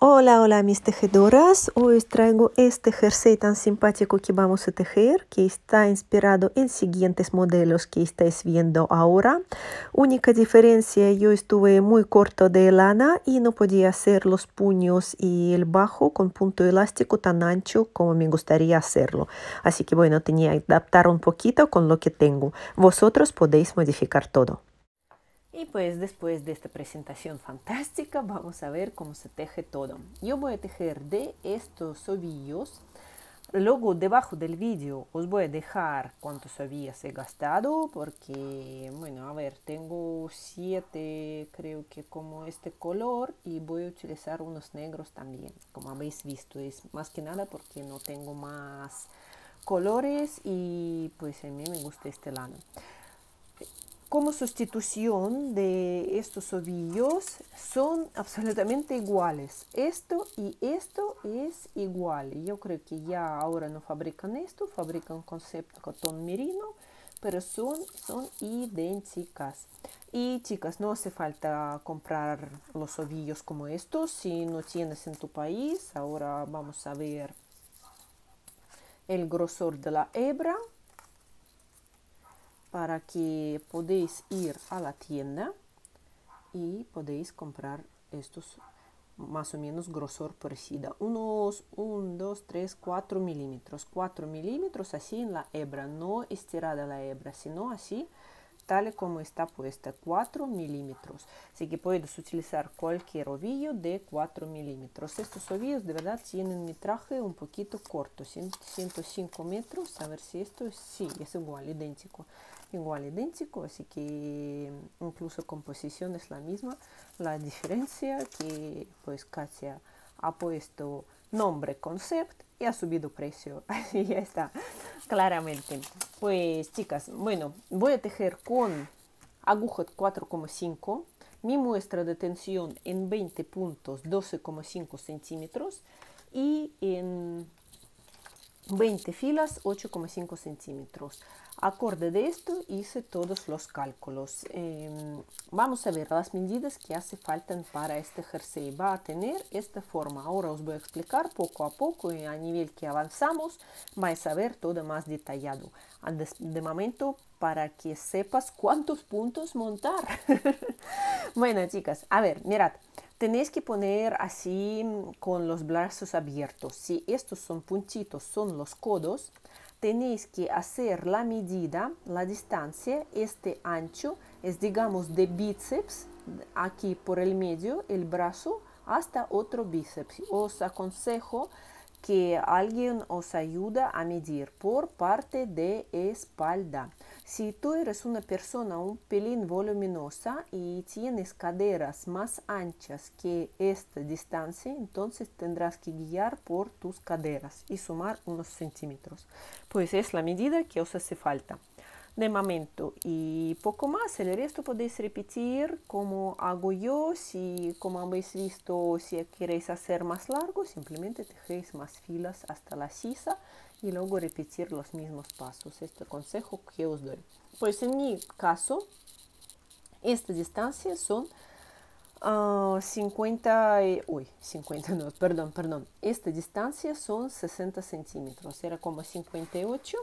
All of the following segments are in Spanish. Hola mis tejedoras, hoy os traigo este jersey tan simpático que vamos a tejer, que está inspirado en siguientes modelos que estáis viendo ahora. Única diferencia, yo estuve muy corto de lana y no podía hacer los puños y el bajo con punto elástico tan ancho como me gustaría hacerlo, así que bueno, tenía que adaptar un poquito con lo que tengo. Vosotros podéis modificar todo. Y pues después de esta presentación fantástica vamos a ver cómo se teje todo. Yo voy a tejer de estos ovillos. Luego debajo del vídeo os voy a dejar cuántos ovillos he gastado, porque bueno, a ver, tengo 7 creo que como este color, y voy a utilizar unos negros también, como habéis visto. Es más que nada porque no tengo más colores y pues a mí me gusta este lano. Como sustitución de estos ovillos son absolutamente iguales. Esto y esto es igual. Yo creo que ya ahora no fabrican esto, fabrican concepto cotón merino, pero son idénticas. Y chicas, no hace falta comprar los ovillos como estos si no tienes en tu país. Ahora vamos a ver el grosor de la hebra, para que podéis ir a la tienda y podéis comprar estos más o menos grosor parecido, unos 1, 2, 3, 4 milímetros, 4 milímetros así en la hebra, no estirada la hebra, sino así tal como está puesta, 4 milímetros. Así que puedes utilizar cualquier ovillo de 4 milímetros. Estos ovillos de verdad tienen metraje un poquito corto, 105 metros, a ver si esto es, sí, es igual idéntico, así que incluso composición es la misma. La diferencia que pues Katia ha puesto nombre concept y ha subido precio, así ya está claramente. Pues chicas, bueno, voy a tejer con aguja 4,5, mi muestra de tensión en 20 puntos 12,5 centímetros y en 20 filas 8,5 centímetros. Acorde de esto hice todos los cálculos. Vamos a ver las medidas que hace falta para este jersey. Va a tener esta forma. Ahora os voy a explicar poco a poco, y a nivel que avanzamos vais a ver todo más detallado. De momento, para que sepas cuántos puntos montar. Bueno, chicas, a ver, mirad. Tenéis que poner así con los brazos abiertos. Si estos son puntitos, son los codos. Tenéis que hacer la medida, la distancia. Este ancho es, digamos, de bíceps, aquí por el medio, el brazo, hasta otro bíceps. Os aconsejo que alguien os ayuda a medir por parte de espalda. Si tú eres una persona un pelín voluminosa y tienes caderas más anchas que esta distancia, entonces tendrás que guiar por tus caderas y sumar unos centímetros. Pues es la medida que os hace falta de momento y poco más. El resto podéis repetir como hago yo. Si, como habéis visto, si queréis hacer más largo, simplemente tejéis más filas hasta la sisa y luego repetir los mismos pasos. Este consejo que os doy. Pues en mi caso, estas distancias son esta distancia son 60 centímetros, era como 58,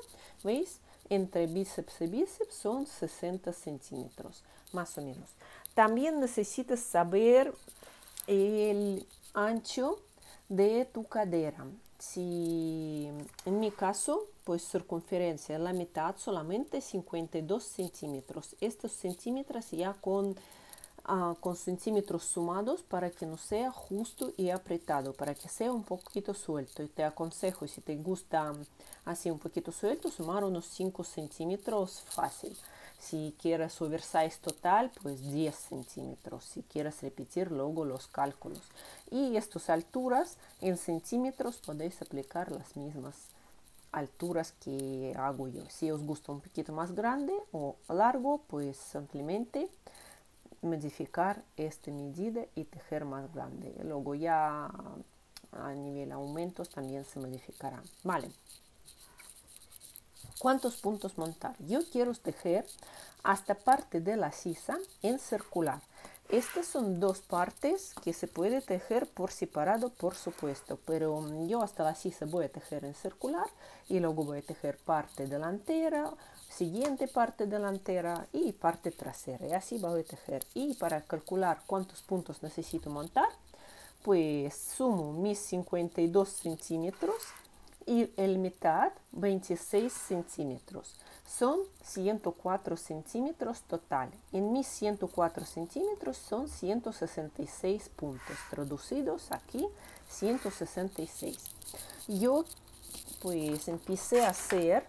¿veis? Entre bíceps y bíceps son 60 centímetros, más o menos. También necesitas saber el ancho de tu cadera. Si en mi caso, pues circunferencia, la mitad solamente 52 centímetros. Estos centímetros ya con centímetros sumados, para que no sea justo y apretado, para que sea un poquito suelto. Y te aconsejo, si te gusta así un poquito suelto, sumar unos 5 centímetros fácil. Si quieres oversize total, pues 10 centímetros, si quieres repetir luego los cálculos. Y estas alturas en centímetros podéis aplicar las mismas alturas que hago yo. Si os gusta un poquito más grande o largo, pues simplemente modificar esta medida y tejer más grande. Luego ya a nivel aumentos también se modificará. Vale, ¿cuántos puntos montar? Yo quiero tejer hasta parte de la sisa en circular. Estas son dos partes que se puede tejer por separado, por supuesto, pero yo hasta así se voy a tejer en circular y luego voy a tejer parte delantera, siguiente parte delantera y parte trasera, y así voy a tejer. Y para calcular cuántos puntos necesito montar, pues sumo mis 52 centímetros y el mitad 26 centímetros. Son 104 centímetros total. En mis 104 centímetros son 166 puntos. Traducidos aquí, 166. Yo pues empecé a hacer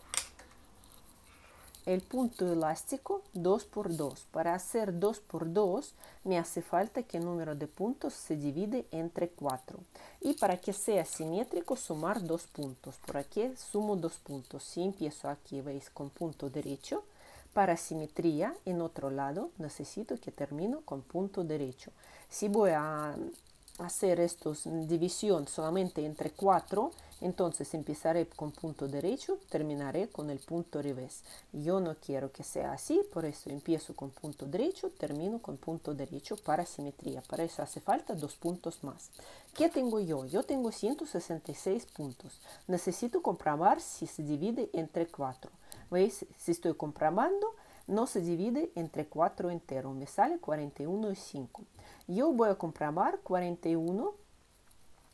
el punto elástico 2x2. Para hacer 2x2 me hace falta que el número de puntos se divide entre 4. Y para que sea simétrico, sumar 2 puntos. Por aquí sumo 2 puntos. Si empiezo aquí, veis, con punto derecho, para simetría en otro lado necesito que termino con punto derecho. Si voy a hacer estos división solamente entre 4, entonces empezaré con punto derecho, terminaré con el punto revés. Yo no quiero que sea así, por eso empiezo con punto derecho, termino con punto derecho para simetría. Para eso hace falta 2 puntos más. ¿Qué tengo yo? Yo tengo 166 puntos. Necesito comprobar si se divide entre 4. ¿Veis? Si estoy comprobando, no se divide entre 4 entero. Me sale 41 y 5. Yo voy a comprobar 41.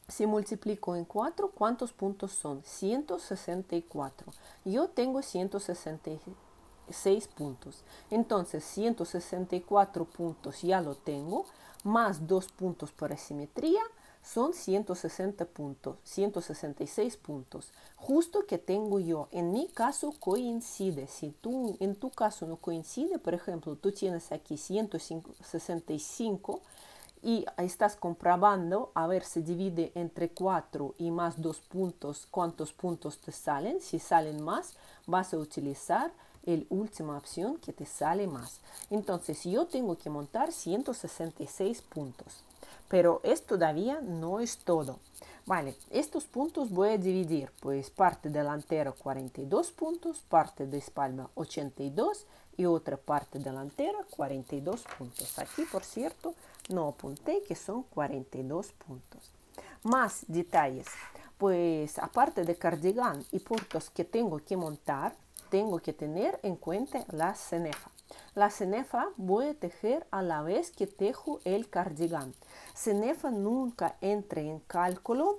Si multiplico en 4, ¿cuántos puntos son? 164. Yo tengo 166 puntos. Entonces, 164 puntos ya lo tengo, más 2 puntos para simetría, son 160 puntos, 166 puntos. Justo que tengo yo. En mi caso coincide. Si tú, en tu caso no coincide, por ejemplo, tú tienes aquí 165 y estás comprobando, a ver, se divide entre 4 y más 2 puntos, cuántos puntos te salen. Si salen más, vas a utilizar la última opción que te sale más. Entonces, yo tengo que montar 166 puntos. Pero esto todavía no es todo. Vale, estos puntos voy a dividir, pues parte delantera 42 puntos, parte de espalda 82 y otra parte delantera 42 puntos. Aquí, por cierto, no apunté que son 42 puntos. Más detalles, pues aparte de cardigán y puntos que tengo que montar, tengo que tener en cuenta la cenefa. La cenefa voy a tejer a la vez que tejo el cardigán. Cenefa nunca entra en cálculo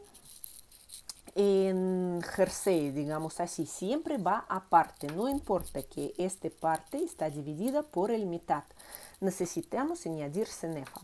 en jersey, digamos así, siempre va aparte. No importa que esta parte está dividida por el mitad. Necesitamos añadir cenefa.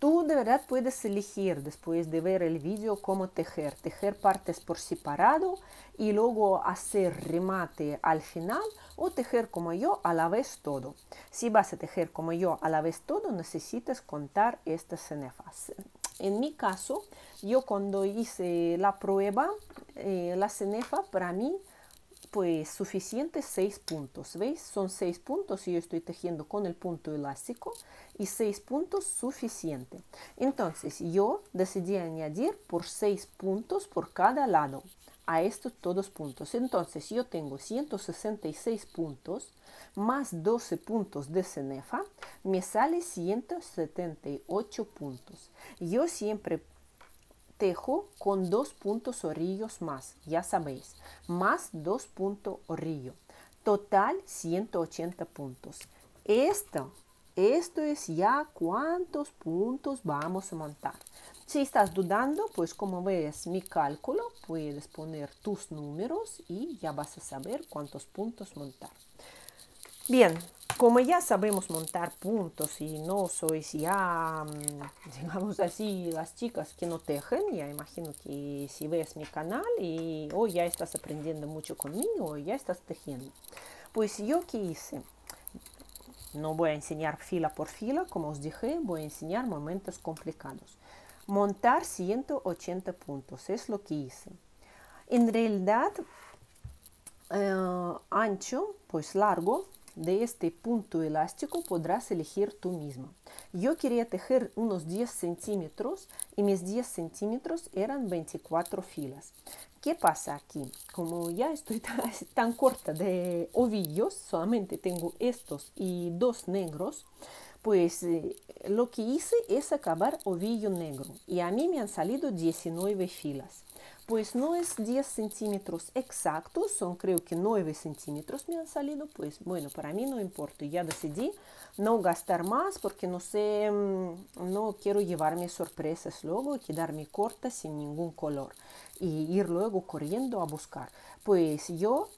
Tú de verdad puedes elegir después de ver el vídeo cómo tejer. Tejer partes por separado y luego hacer remate al final, o tejer como yo a la vez todo. Si vas a tejer como yo a la vez todo, necesitas contar estas cenefas. En mi caso, yo cuando hice la prueba, la cenefa para mí, pues suficiente 6 puntos, ¿veis? Son 6 puntos y yo estoy tejiendo con el punto elástico y 6 puntos suficiente. Entonces yo decidí añadir por 6 puntos por cada lado a estos todos puntos. Entonces yo tengo 166 puntos más 12 puntos de cenefa, me sale 178 puntos. Yo siempre tejo con 2 puntos orillos más, ya sabéis, más 2 puntos orillo. Total 180 puntos. Esto es ya cuántos puntos vamos a montar. Si estás dudando, pues como ves mi cálculo, puedes poner tus números y ya vas a saber cuántos puntos montar. Bien, como ya sabemos montar puntos y no sois ya, digamos así, las chicas que no tejen, ya imagino que si ves mi canal y o ya estás aprendiendo mucho conmigo o ya estás tejiendo. Pues yo qué hice, no voy a enseñar fila por fila, como os dije, voy a enseñar momentos complicados. Montar 180 puntos es lo que hice. En realidad, ancho, pues largo, de este punto elástico podrás elegir tú misma. Yo quería tejer unos 10 centímetros y mis 10 centímetros eran 24 filas. ¿Qué pasa aquí? Como ya estoy tan corta de ovillos, solamente tengo estos y 2 negros, pues lo que hice es acabar ovillo negro y a mí me han salido 19 filas. Pues no es 10 centímetros exactos, son creo que 9 centímetros me han salido, pues bueno, para mí no importa, ya decidí no gastar más porque no sé, no quiero llevarme sorpresas luego, quedarme corta sin ningún color y ir luego corriendo a buscar. Pues yo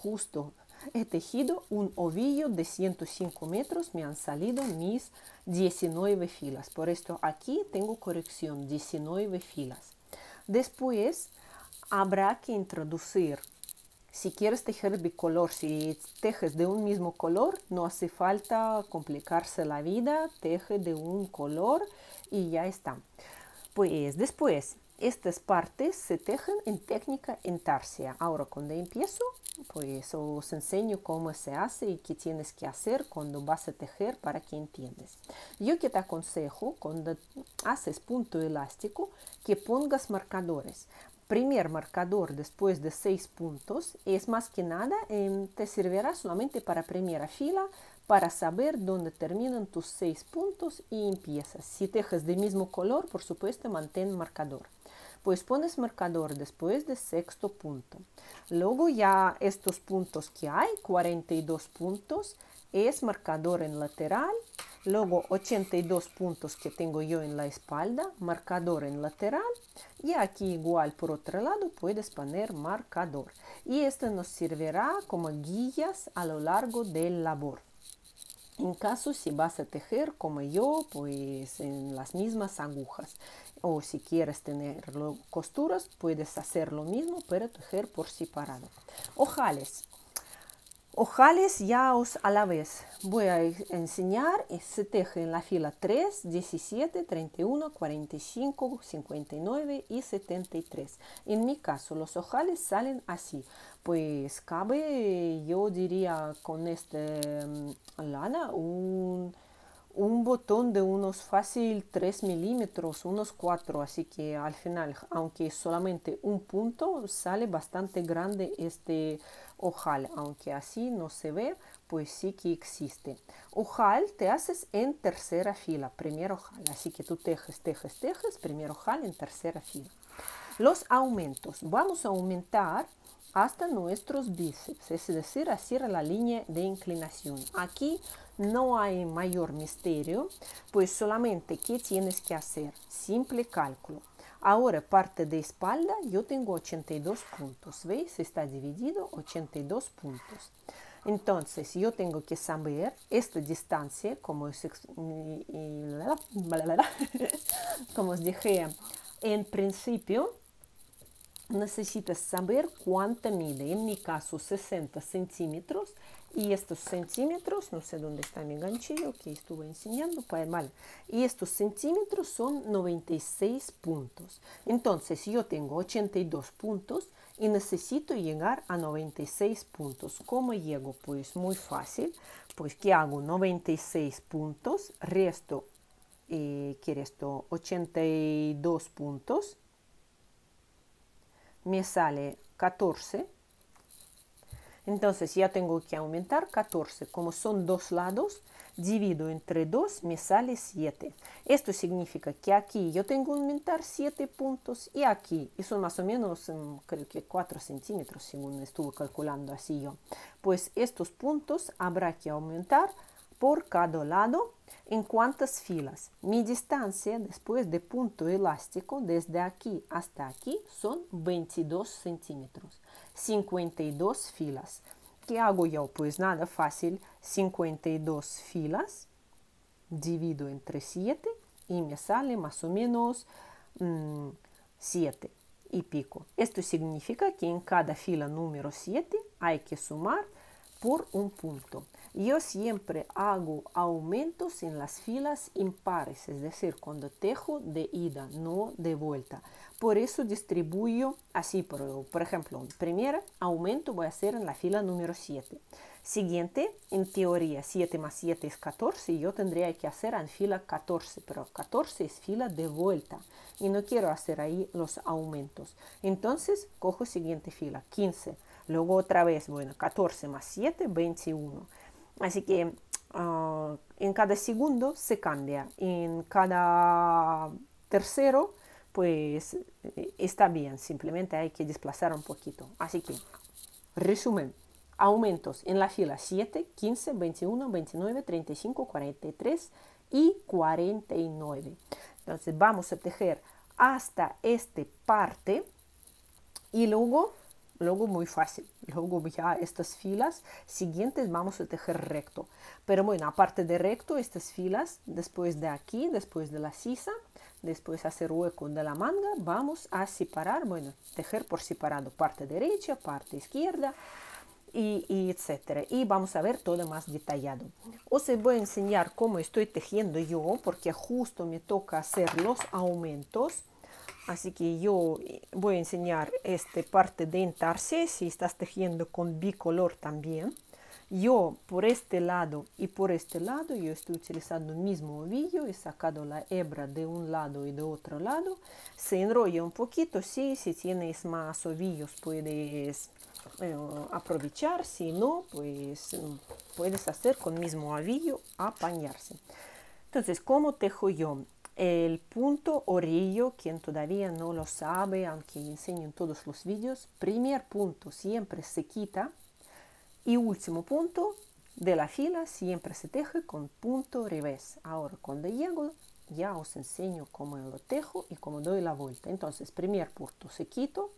justo he tejido un ovillo de 105 metros, me han salido mis 19 filas, por esto aquí tengo corrección, 19 filas. Después habrá que introducir, si quieres tejer bicolor, si tejes de un mismo color, no hace falta complicarse la vida, teje de un color y ya está. Pues después, estas partes se tejen en técnica entarsia. Ahora cuando empiezo, pues os enseño cómo se hace y qué tienes que hacer cuando vas a tejer para que entiendas. Yo que te aconsejo, cuando haces punto elástico, que pongas marcadores. Primer marcador después de 6 puntos es más que nada, te servirá solamente para primera fila, para saber dónde terminan tus 6 puntos y empiezas. Si tejes del mismo color, por supuesto, mantén marcador. Pues pones marcador después del 6.º punto. Luego ya estos puntos que hay, 42 puntos, es marcador en lateral. Luego 82 puntos que tengo yo en la espalda, marcador en lateral. Y aquí igual por otro lado puedes poner marcador. Y esto nos servirá como guías a lo largo del labor. En caso si vas a tejer como yo, pues en las mismas agujas. O si quieres tener costuras, puedes hacer lo mismo, pero tejer por separado. Ojales. Ojales ya os a la vez voy a enseñar. Se teje en la fila 3, 17, 31, 45, 59 y 73. En mi caso, los ojales salen así. Pues cabe, yo diría, con este lana un botón de unos fácil 3 milímetros, unos 4, así que al final, aunque solamente un punto, sale bastante grande este ojal, aunque así no se ve, pues sí que existe. Ojal te haces en tercera fila, primer ojal, así que tú tejes, tejes, tejes, primer ojal en tercera fila. Los aumentos, vamos a aumentar hasta nuestros bíceps, es decir, hacia la línea de inclinación. Aquí no hay mayor misterio, pues solamente qué tienes que hacer, simple cálculo. Ahora parte de espalda yo tengo 82 puntos, ¿veis? Está dividido 82 puntos. Entonces yo tengo que saber esta distancia, como os dije en principio, necesitas saber cuánto mide, en mi caso 60 centímetros, y estos centímetros, no sé dónde está mi ganchillo que estuve enseñando, pues vale, y estos centímetros son 96 puntos. Entonces yo tengo 82 puntos y necesito llegar a 96 puntos. ¿Cómo llego? Pues muy fácil, pues que hago 96 puntos, resto, que resto 82 puntos, me sale 14, entonces ya tengo que aumentar 14, como son dos lados, divido entre 2, me sale 7. Esto significa que aquí yo tengo que aumentar 7 puntos y aquí, y son más o menos, creo que 4 centímetros, según estuve calculando así yo. Pues estos puntos habrá que aumentar por cada lado. ¿En cuántas filas? Mi distancia después de punto elástico desde aquí hasta aquí son 22 centímetros, 52 filas. ¿Qué hago yo? Pues nada, fácil, 52 filas, divido entre 7 y me sale más o menos 7 y pico. Esto significa que en cada fila número 7 hay que sumar por un punto. Yo siempre hago aumentos en las filas impares, es decir, cuando tejo de ida, no de vuelta. Por eso distribuyo así, por ejemplo, primer aumento voy a hacer en la fila número 7. Siguiente, en teoría, 7 más 7 es 14, yo tendría que hacer en fila 14, pero 14 es fila de vuelta y no quiero hacer ahí los aumentos. Entonces, cojo siguiente fila, 15, luego otra vez, bueno, 14 más 7, 21. Así que en cada segundo se cambia, en cada tercero pues está bien, simplemente hay que desplazar un poquito. Así que, resumen, aumentos en la fila 7, 15, 21, 29, 35, 43 y 49. Entonces vamos a tejer hasta esta parte y luego muy fácil, luego ya estas filas siguientes vamos a tejer recto. Pero bueno, aparte de recto, estas filas, después de aquí, después de la sisa, después hacer hueco de la manga, vamos a separar, bueno, tejer por separado, parte derecha, parte izquierda, y etcétera. Y vamos a ver todo más detallado. Os voy a enseñar cómo estoy tejiendo yo, porque justo me toca hacer los aumentos. Así que yo voy a enseñar esta parte de entarse, si estás tejiendo con bicolor también. Yo por este lado y por este lado, yo estoy utilizando el mismo ovillo, he sacado la hebra de un lado y de otro lado. Se enrolla un poquito, si tienes más ovillos puedes aprovechar, si no, pues puedes hacer con el mismo ovillo, apañarse. Entonces, ¿cómo tejo yo? El punto orillo, quien todavía no lo sabe, aunque enseño en todos los vídeos, primer punto siempre se quita y último punto de la fila siempre se teje con punto revés. Ahora cuando llego ya os enseño cómo lo tejo y cómo doy la vuelta. Entonces primer punto se quito,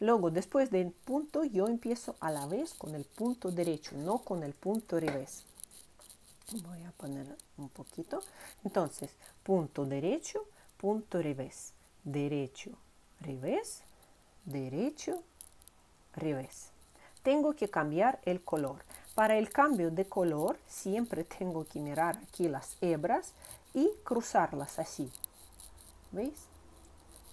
luego después del punto yo empiezo a la vez con el punto derecho, no con el punto revés. Voy a poner un poquito. Entonces, punto derecho, punto revés. Derecho, revés, derecho, revés. Tengo que cambiar el color. Para el cambio de color, siempre tengo que mirar aquí las hebras y cruzarlas así. ¿Veis?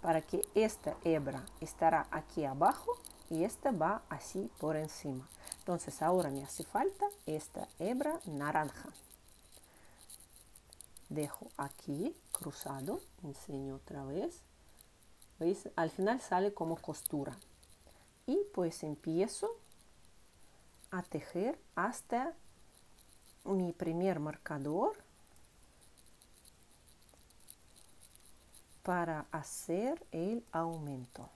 Para que esta hebra estará aquí abajo y esta va así por encima. Entonces, ahora me hace falta esta hebra naranja. Dejo aquí cruzado, enseño otra vez, ¿veis? Al final sale como costura y pues empiezo a tejer hasta mi primer marcador para hacer el aumento.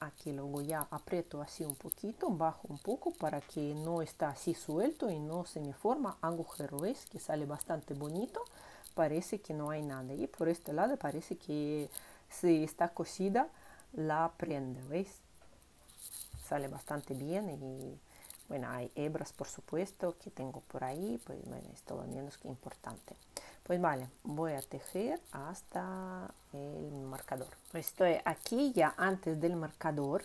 Aquí luego ya aprieto así un poquito, bajo un poco para que no está así suelto y no se me forma agujero. ¿Veis? Que sale bastante bonito, parece que no hay nada. Y por este lado parece que si está cosida la prenda, ¿veis? Sale bastante bien y bueno, hay hebras por supuesto que tengo por ahí, pues bueno, es todo menos que importante. Pues vale, voy a tejer hasta el marcador. Pues estoy aquí ya antes del marcador,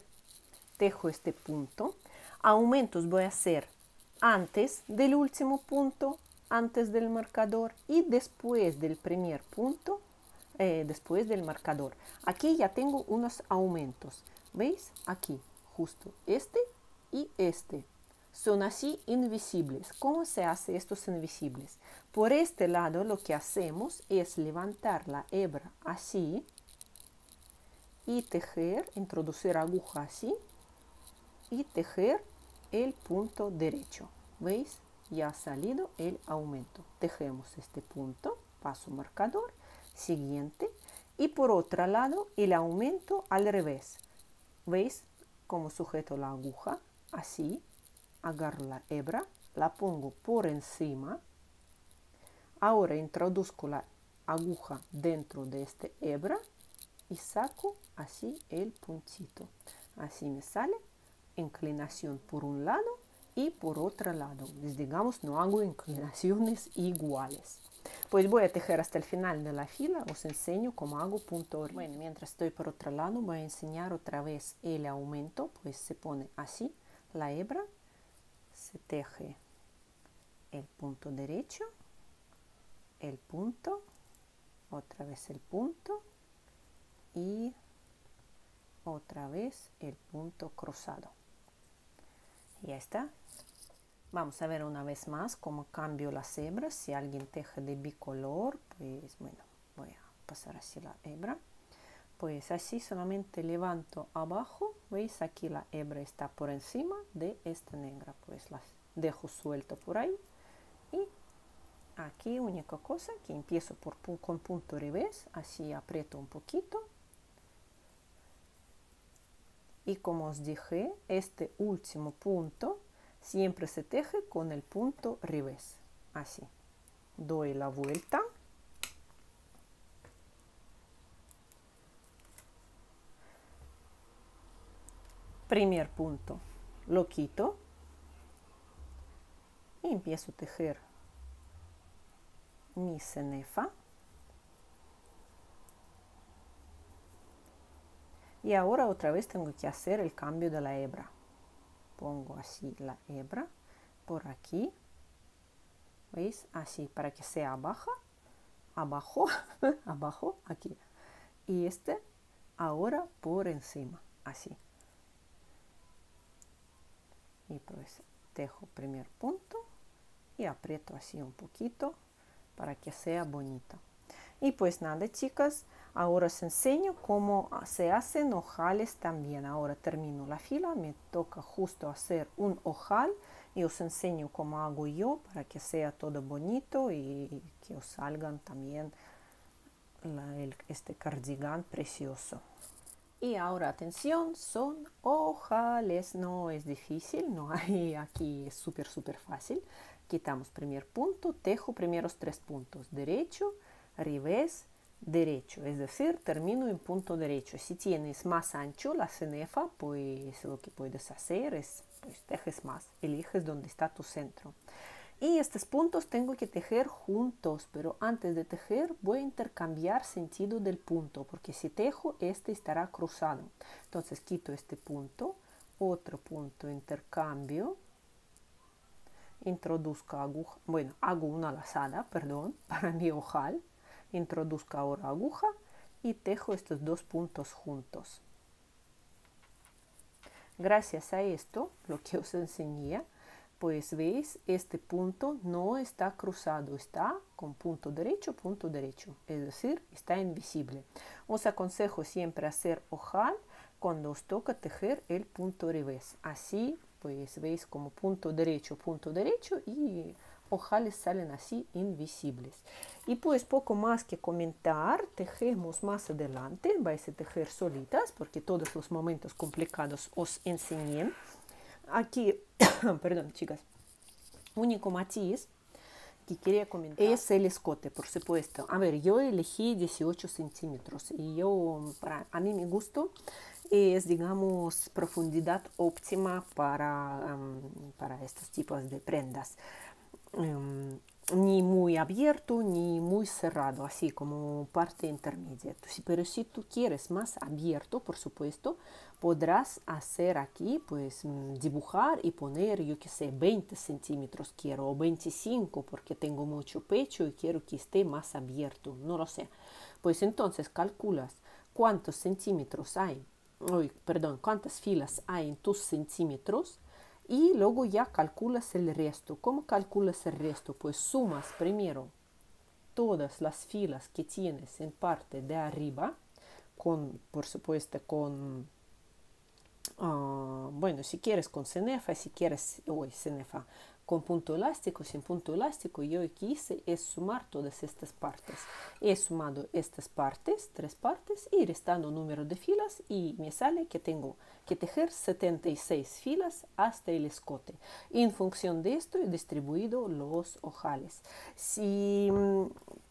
tejo este punto. Aumentos voy a hacer antes del último punto, antes del marcador y después del primer punto, después del marcador. Aquí ya tengo unos aumentos, ¿veis? Aquí, justo este y este. Son así invisibles. ¿Cómo se hace estos invisibles? Por este lado lo que hacemos es levantar la hebra así y tejer, introducir aguja así y tejer el punto derecho. ¿Veis? Ya ha salido el aumento. Tejemos este punto, paso marcador, siguiente y por otro lado el aumento al revés. ¿Veis cómo sujeto la aguja? Así. Agarro la hebra, la pongo por encima, ahora introduzco la aguja dentro de esta hebra y saco así el puntito. Así me sale inclinación por un lado y por otro lado. Pues digamos, no hago inclinaciones iguales. Pues voy a tejer hasta el final de la fila, os enseño cómo hago punto orillo. Bueno, mientras estoy por otro lado voy a enseñar otra vez el aumento, pues se pone así la hebra. Se teje el punto derecho, el punto, otra vez el punto y otra vez el punto cruzado. Ya está. Vamos a ver una vez más cómo cambio las hebras. Si alguien teje de bicolor, pues bueno, voy a pasar así la hebra. Pues así solamente levanto abajo, veis aquí la hebra está por encima de esta negra, pues las dejo suelta por ahí Aquí única cosa que empiezo con punto revés, así aprieto un poquito. Y como os dije, este último punto siempre se teje con el punto revés, así. Doy la vuelta. Primer punto lo quito y empiezo a tejer mi cenefa. Y ahora otra vez tengo que hacer el cambio de la hebra. Pongo así la hebra por aquí, ¿veis? Así, para que sea abajo, abajo, aquí. Y este ahora por encima, así. Y pues tejo primer punto y aprieto así un poquito para que sea bonito. Y pues nada, chicas, ahora os enseño cómo se hacen ojales también. Ahora termino la fila, me toca justo hacer un ojal y os enseño cómo hago yo para que sea todo bonito y que os salgan también este cardigán precioso. Y ahora, atención, son ojales, no es difícil, no hay aquí, es súper, súper fácil. Quitamos primer punto, tejo primeros 3 puntos, derecho, revés, derecho, es decir, termino en punto derecho. Si tienes más ancho la cenefa, pues lo que puedes hacer es, pues tejes más, eliges dónde está tu centro. Y estos puntos tengo que tejer juntos, pero antes de tejer voy a intercambiar sentido del punto, porque si tejo, este estará cruzado. Entonces quito este punto, otro punto intercambio, introduzco aguja, bueno, hago una lazada, perdón, para mi ojal, introduzco ahora aguja y tejo estos 2 puntos juntos. Gracias a esto, lo que os enseñé, pues veis, este punto no está cruzado, está con punto derecho, es decir, está invisible. Os aconsejo siempre hacer ojal cuando os toca tejer el punto revés. Así, pues veis como punto derecho y ojales salen así invisibles. Y pues poco más que comentar, tejemos más adelante, vais a tejer solitas porque todos los momentos complicados os enseñé. Aquí, perdón, chicas, único matiz que quería comentar es el escote, por supuesto. A ver, yo elegí 18 centímetros y a mí mi gusto es, digamos, profundidad óptima para estos tipos de prendas. Ni muy abierto ni muy cerrado, así como parte intermedia. Pero si tú quieres más abierto, por supuesto, podrás hacer aquí, pues dibujar y poner, yo que sé, 20 centímetros quiero, o 25 porque tengo mucho pecho y quiero que esté más abierto, no lo sé. Pues entonces calculas cuántos centímetros hay, perdón, cuántas filas hay en tus centímetros. Y luego ya calculas el resto. ¿Cómo calculas el resto? Pues sumas primero todas las filas que tienes en parte de arriba, por supuesto con, bueno, si quieres con cenefa, si quieres, cenefa, con punto elástico, sin punto elástico. Yo lo que hice es sumar todas estas partes. He sumado estas partes, 3 partes, y restando número de filas, y me sale que tengo que tejer 76 filas hasta el escote. Y en función de esto he distribuido los ojales. Si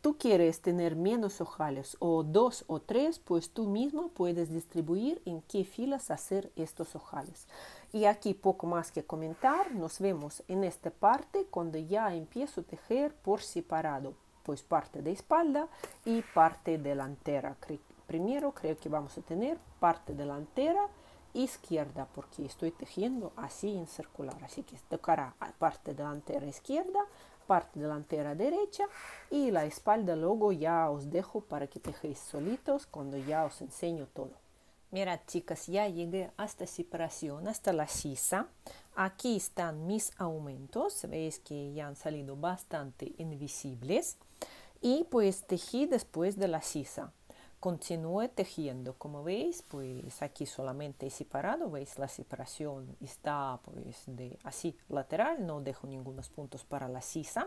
tú quieres tener menos ojales, o 2 o 3, pues tú mismo puedes distribuir en qué filas hacer estos ojales. Y aquí poco más que comentar, nos vemos en esta parte cuando ya empiezo a tejer por separado, pues parte de espalda y parte delantera. Primero creo que vamos a tener parte delantera izquierda, porque estoy tejiendo así en circular, así que tocará parte delantera izquierda, parte delantera derecha y la espalda luego ya os dejo para que tejéis solitos cuando ya os enseño todo. Mirad, chicas, ya llegué hasta separación, hasta la sisa. Aquí están mis aumentos, veis que ya han salido bastante invisibles. Y pues tejí después de la sisa. continúe tejiendo. Como veis, pues aquí solamente he separado, veis la separación está pues de así lateral, no dejo ningunos puntos para la sisa.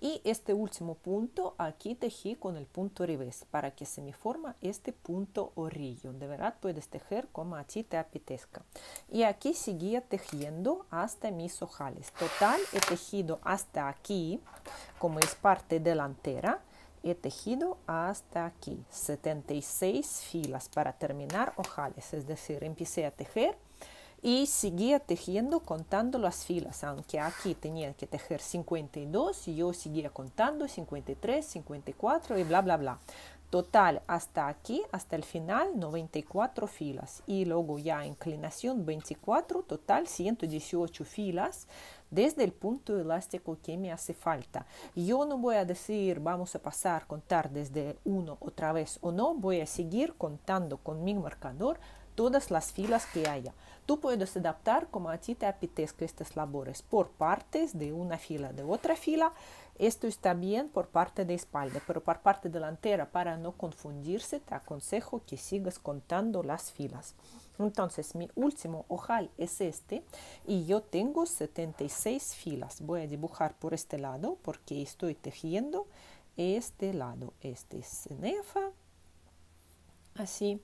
Y este último punto aquí tejí con el punto revés para que se me forma este punto orillo. De verdad puedes tejer como a ti te apetezca. Y aquí seguía tejiendo hasta mis ojales. Total, he tejido hasta aquí, como es parte delantera, he tejido hasta aquí. 76 filas para terminar ojales, es decir, empecé a tejer. Y seguía tejiendo contando las filas, aunque aquí tenía que tejer 52, y yo seguía contando 53, 54 y bla, bla, bla. Total, hasta aquí, hasta el final, 94 filas. Y luego ya inclinación 24, total 118 filas desde el punto elástico que me hace falta. Yo no voy a decir vamos a pasar a contar desde 1 otra vez o no, voy a seguir contando con mi marcador todas las filas que haya. Tú puedes adaptar como a ti te apetezca estas labores por partes de una fila, de otra fila. Esto está bien por parte de espalda, pero por parte delantera, para no confundirse, te aconsejo que sigas contando las filas. Entonces, mi último ojal es este y yo tengo 76 filas. Voy a dibujar por este lado porque estoy tejiendo este lado. Este es cenefa, así.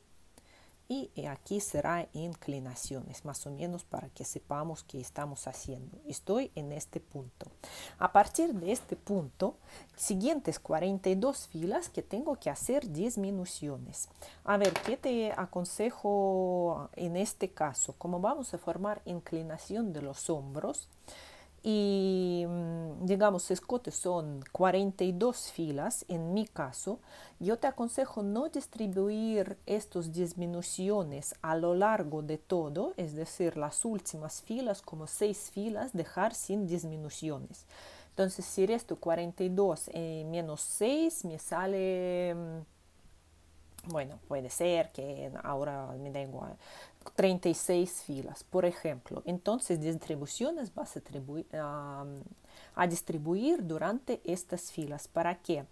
Y aquí será inclinaciones, más o menos para que sepamos qué estamos haciendo. Estoy en este punto. A partir de este punto, siguientes 42 filas que tengo que hacer disminuciones. A ver, ¿qué te aconsejo en este caso? Como vamos a formar inclinación de los hombros, y digamos escotes son 42 filas, en mi caso yo te aconsejo no distribuir estas disminuciones a lo largo de todo, es decir, las últimas filas, como 6 filas, dejar sin disminuciones. Entonces, si resto 42 menos 6 me sale, bueno, puede ser que ahora me da igual, 36 filas, por ejemplo. Entonces, distribuciones vas a distribuir durante estas filas. ¿Para qué?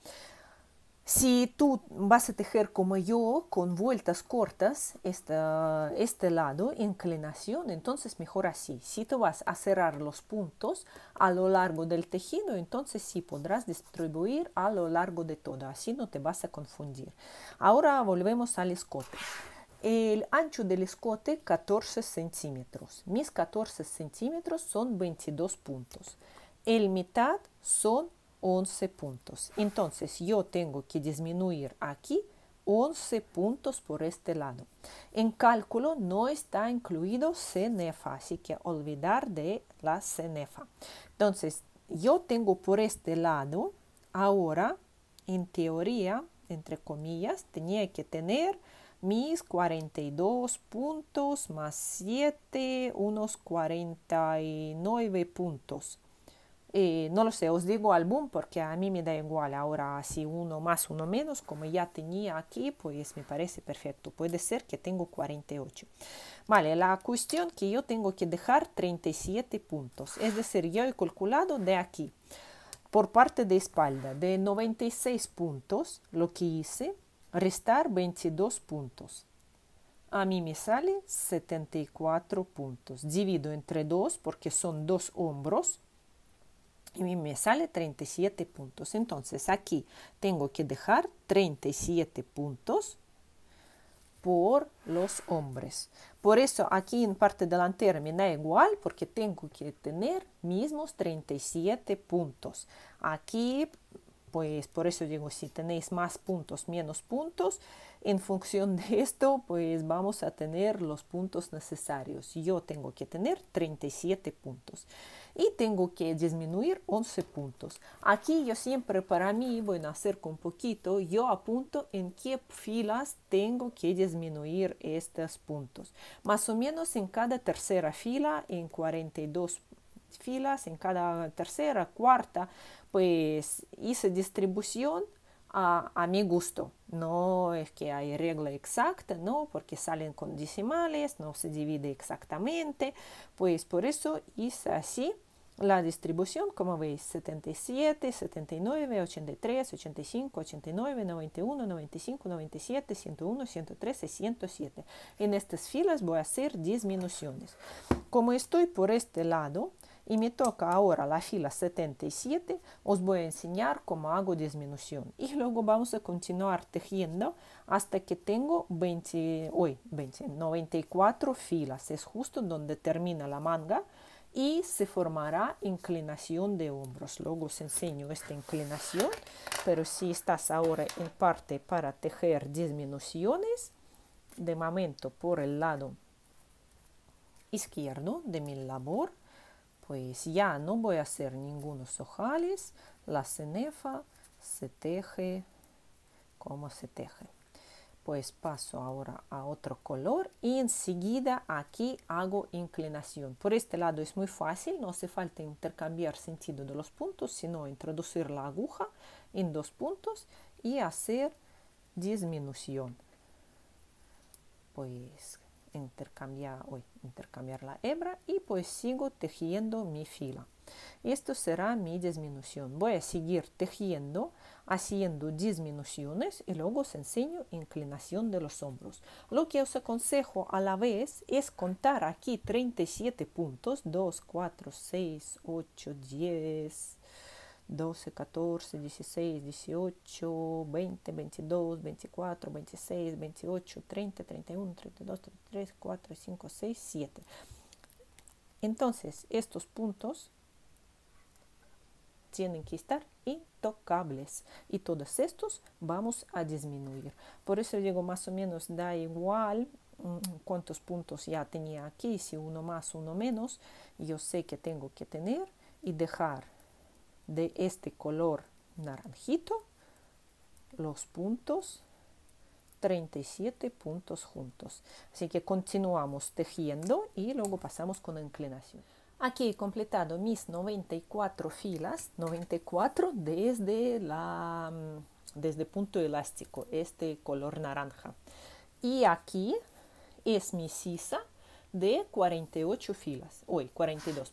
Si tú vas a tejer como yo, con vueltas cortas, este lado, inclinación, entonces mejor así. Si tú vas a cerrar los puntos a lo largo del tejido, entonces sí podrás distribuir a lo largo de todo. Así no te vas a confundir. Ahora volvemos al escote. El ancho del escote, 14 centímetros. Mis 14 centímetros son 22 puntos. El mitad son 11 puntos. Entonces, yo tengo que disminuir aquí 11 puntos por este lado. En cálculo no está incluido cenefa, así que olvidar de la cenefa. Entonces, yo tengo por este lado, ahora, en teoría, entre comillas, tenía que tener mis 42 puntos más 7, unos 49 puntos. No lo sé, os digo álbum porque a mí me da igual ahora si uno más, uno menos, como ya tenía aquí, pues me parece perfecto. Puede ser que tengo 48. Vale, la cuestión que yo tengo que dejar 37 puntos, es decir, yo he calculado de aquí, por parte de espalda, de 96 puntos, lo que hice, restar 22 puntos. A mí me sale 74 puntos. Divido entre 2 porque son 2 hombros. Y me sale 37 puntos. Entonces, aquí tengo que dejar 37 puntos por los hombres. Por eso, aquí en parte delantera me da igual, porque tengo que tener mismos 37 puntos. Aquí, pues, por eso digo, si tenéis más puntos, menos puntos, en función de esto, pues, vamos a tener los puntos necesarios. Yo tengo que tener 37 puntos. Y tengo que disminuir 11 puntos. Aquí yo siempre, para mí, bueno, acerco un poquito, yo apunto en qué filas tengo que disminuir estos puntos. Más o menos en cada tercera fila, en 42 filas, en cada tercera, cuarta, pues hice distribución a mi gusto. No es que hay regla exacta, no, porque salen con decimales, no se divide exactamente, pues por eso hice así. La distribución, como veis, 77, 79, 83, 85, 89, 91, 95, 97, 101, 113, 107. En estas filas voy a hacer disminuciones. Como estoy por este lado y me toca ahora la fila 77, os voy a enseñar cómo hago disminución. Y luego vamos a continuar tejiendo hasta que tengo 94 filas. Es justo donde termina la manga. Y se formará inclinación de hombros. Luego os enseño esta inclinación, pero si estás ahora en parte para tejer disminuciones, de momento por el lado izquierdo de mi labor, pues ya no voy a hacer ningunos ojales, la cenefa se teje como se teje. Pues paso ahora a otro color y enseguida aquí hago inclinación. Por este lado es muy fácil, no hace falta intercambiar sentido de los puntos, sino introducir la aguja en dos puntos y hacer disminución. Pues intercambiar la hebra y pues sigo tejiendo mi fila. Esto será mi disminución. Voy a seguir tejiendo, haciendo disminuciones y luego os enseño inclinación de los hombros. Lo que os aconsejo a la vez es contar aquí 37 puntos, 2, 4, 6, 8, 10, 12, 14, 16, 18, 20, 22, 24, 26, 28, 30, 31, 32, 33, 4, 5, 6, 7. Entonces, estos puntos tienen que estar intocables y todos estos vamos a disminuir. Por eso digo, más o menos da igual cuántos puntos ya tenía aquí, si uno más, uno menos. Yo sé que tengo que tener y dejar de este color naranjito los puntos, 37 puntos juntos. Así que continuamos tejiendo y luego pasamos con la inclinación. Aquí he completado mis 94 filas, 94 desde punto elástico, este color naranja. Y aquí es mi sisa de 48 filas, 42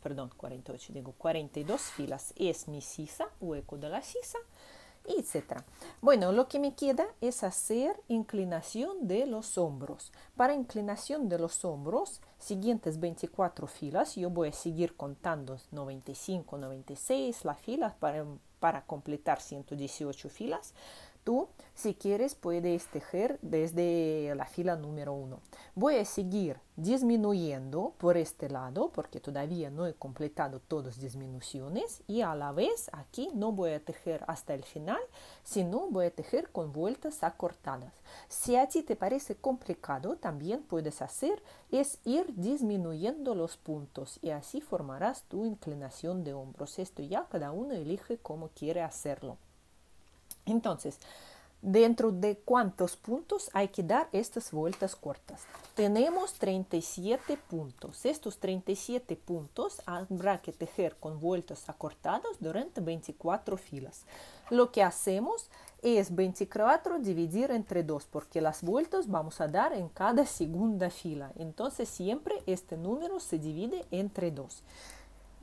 filas es mi sisa, hueco de la sisa, etcétera. Bueno, lo que me queda es hacer inclinación de los hombros. Para inclinación de los hombros, siguientes 24 filas, yo voy a seguir contando 95, 96, las filas para completar 118 filas. Tú, si quieres, puedes tejer desde la fila número 1. Voy a seguir disminuyendo por este lado, porque todavía no he completado todas las disminuciones. Y a la vez, aquí no voy a tejer hasta el final, sino voy a tejer con vueltas acortadas. Si a ti te parece complicado, también puedes hacer es ir disminuyendo los puntos. Y así formarás tu inclinación de hombros. Esto ya cada uno elige cómo quiere hacerlo. Entonces, ¿dentro de cuántos puntos hay que dar estas vueltas cortas? Tenemos 37 puntos. Estos 37 puntos habrá que tejer con vueltas acortadas durante 24 filas. Lo que hacemos es 24 dividir entre 2, porque las vueltas vamos a dar en cada segunda fila. Entonces, siempre este número se divide entre 2.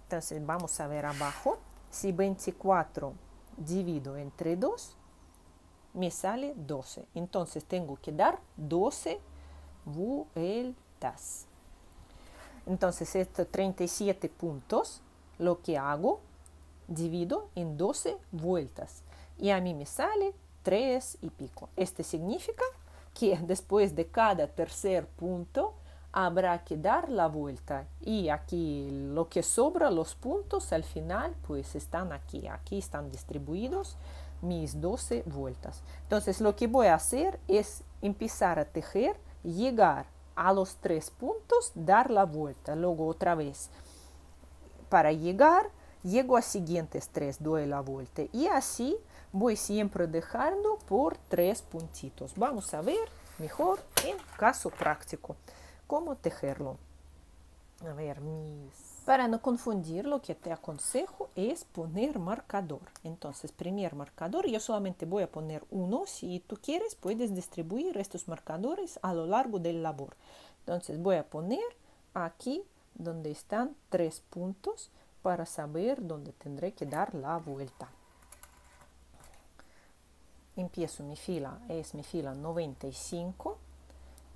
Entonces, vamos a ver abajo. Si 24 divido entre 2, me sale 12. Entonces tengo que dar 12 vueltas. Entonces estos 37 puntos, lo que hago, divido en 12 vueltas. Y a mí me sale 3 y pico. Esto significa que después de cada tercer punto, habrá que dar la vuelta y aquí lo que sobra, los puntos al final, pues están aquí. Aquí están distribuidos mis 12 vueltas. Entonces lo que voy a hacer es empezar a tejer, llegar a los 3 puntos, dar la vuelta. Luego otra vez para llegar, llego a siguientes 3, doy la vuelta y así voy siempre dejando por 3 puntitos. Vamos a ver mejor en caso práctico cómo tejerlo. A ver, para no confundir, lo que te aconsejo es poner marcador. Entonces, primer marcador, yo solamente voy a poner uno. Si tú quieres, puedes distribuir estos marcadores a lo largo del labor. Entonces, voy a poner aquí donde están 3 puntos para saber dónde tendré que dar la vuelta. Empiezo mi fila, es mi fila 95,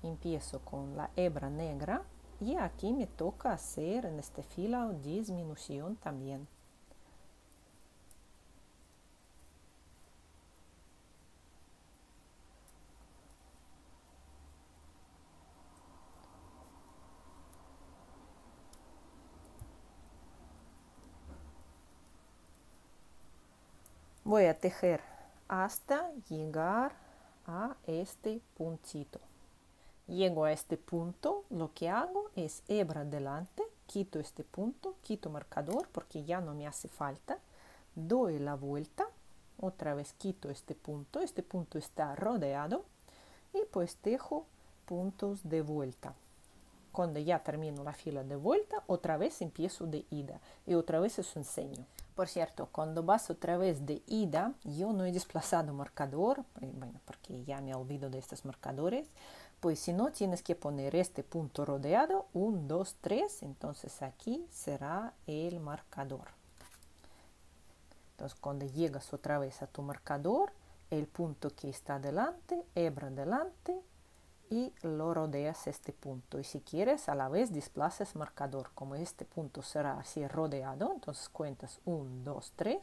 empiezo con la hebra negra y aquí me toca hacer en esta fila disminución también. Voy a tejer hasta llegar a este puntito. Llego a este punto, lo que hago es hebra delante, quito este punto, quito marcador porque ya no me hace falta, doy la vuelta, otra vez quito este punto está rodeado y pues tejo puntos de vuelta. Cuando ya termino la fila de vuelta, otra vez empiezo de ida y otra vez os enseño. Por cierto, cuando vas otra vez de ida, yo no he desplazado marcador, bueno, porque ya me olvido de estos marcadores, pues si no tienes que poner este punto rodeado, 1, 2, 3, entonces aquí será el marcador. Entonces cuando llegas otra vez a tu marcador, el punto que está delante, hebra delante y lo rodeas este punto. Y si quieres, a la vez desplazas marcador. Como este punto será así rodeado, entonces cuentas 1, 2, 3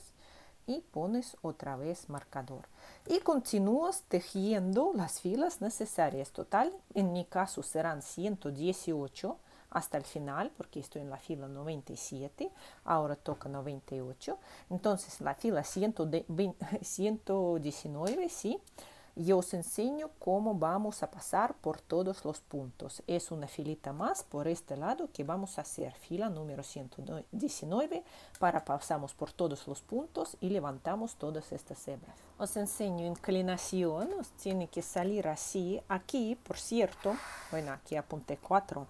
y pones otra vez marcador. Y continúas tejiendo las filas necesarias. Total, en mi caso serán 118 hasta el final, porque estoy en la fila 97, ahora toca 98. Entonces la fila 119, sí. Yo os enseño cómo vamos a pasar por todos los puntos. Es una filita más por este lado que vamos a hacer, fila número 119, para pasamos por todos los puntos y levantamos todas estas hebras. Os enseño inclinación, os tiene que salir así. Aquí, por cierto, bueno, aquí apunté 4,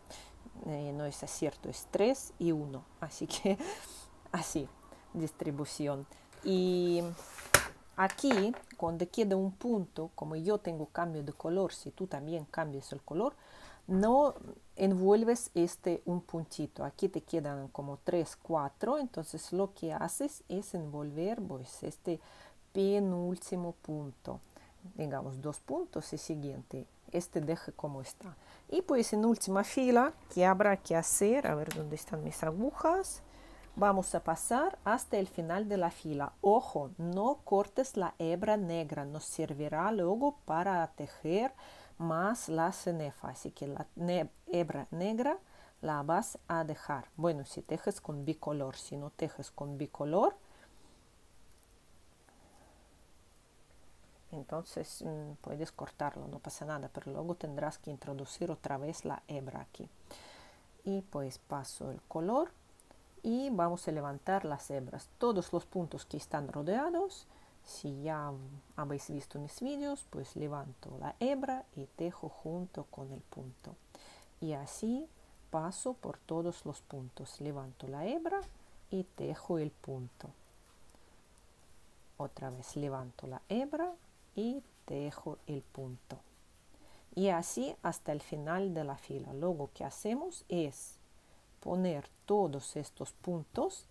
no es acierto, es 3 y 1. Así que así, distribución. Y aquí, cuando queda un punto, como yo tengo cambio de color, si tú también cambias el color, no envuelves este un puntito. Aquí te quedan como 3, 4, entonces lo que haces es envolver pues, este penúltimo punto. Digamos, 2 puntos y siguiente. Este deje como está. Y pues en última fila, ¿qué habrá que hacer? A ver dónde están mis agujas. Vamos a pasar hasta el final de la fila. Ojo, no cortes la hebra negra, nos servirá luego para tejer más la cenefa, así que la hebra negra la vas a dejar. Bueno, si tejes con bicolor, si no tejes con bicolor, entonces puedes cortarlo, no pasa nada, pero luego tendrás que introducir otra vez la hebra aquí. Y pues paso el color. Y vamos a levantar las hebras, todos los puntos que están rodeados. Si ya habéis visto mis vídeos, pues levanto la hebra y tejo junto con el punto. Y así paso por todos los puntos, levanto la hebra y tejo el punto. Otra vez levanto la hebra y tejo el punto. Y así hasta el final de la fila. Luego que hacemos es poner todos estos puntos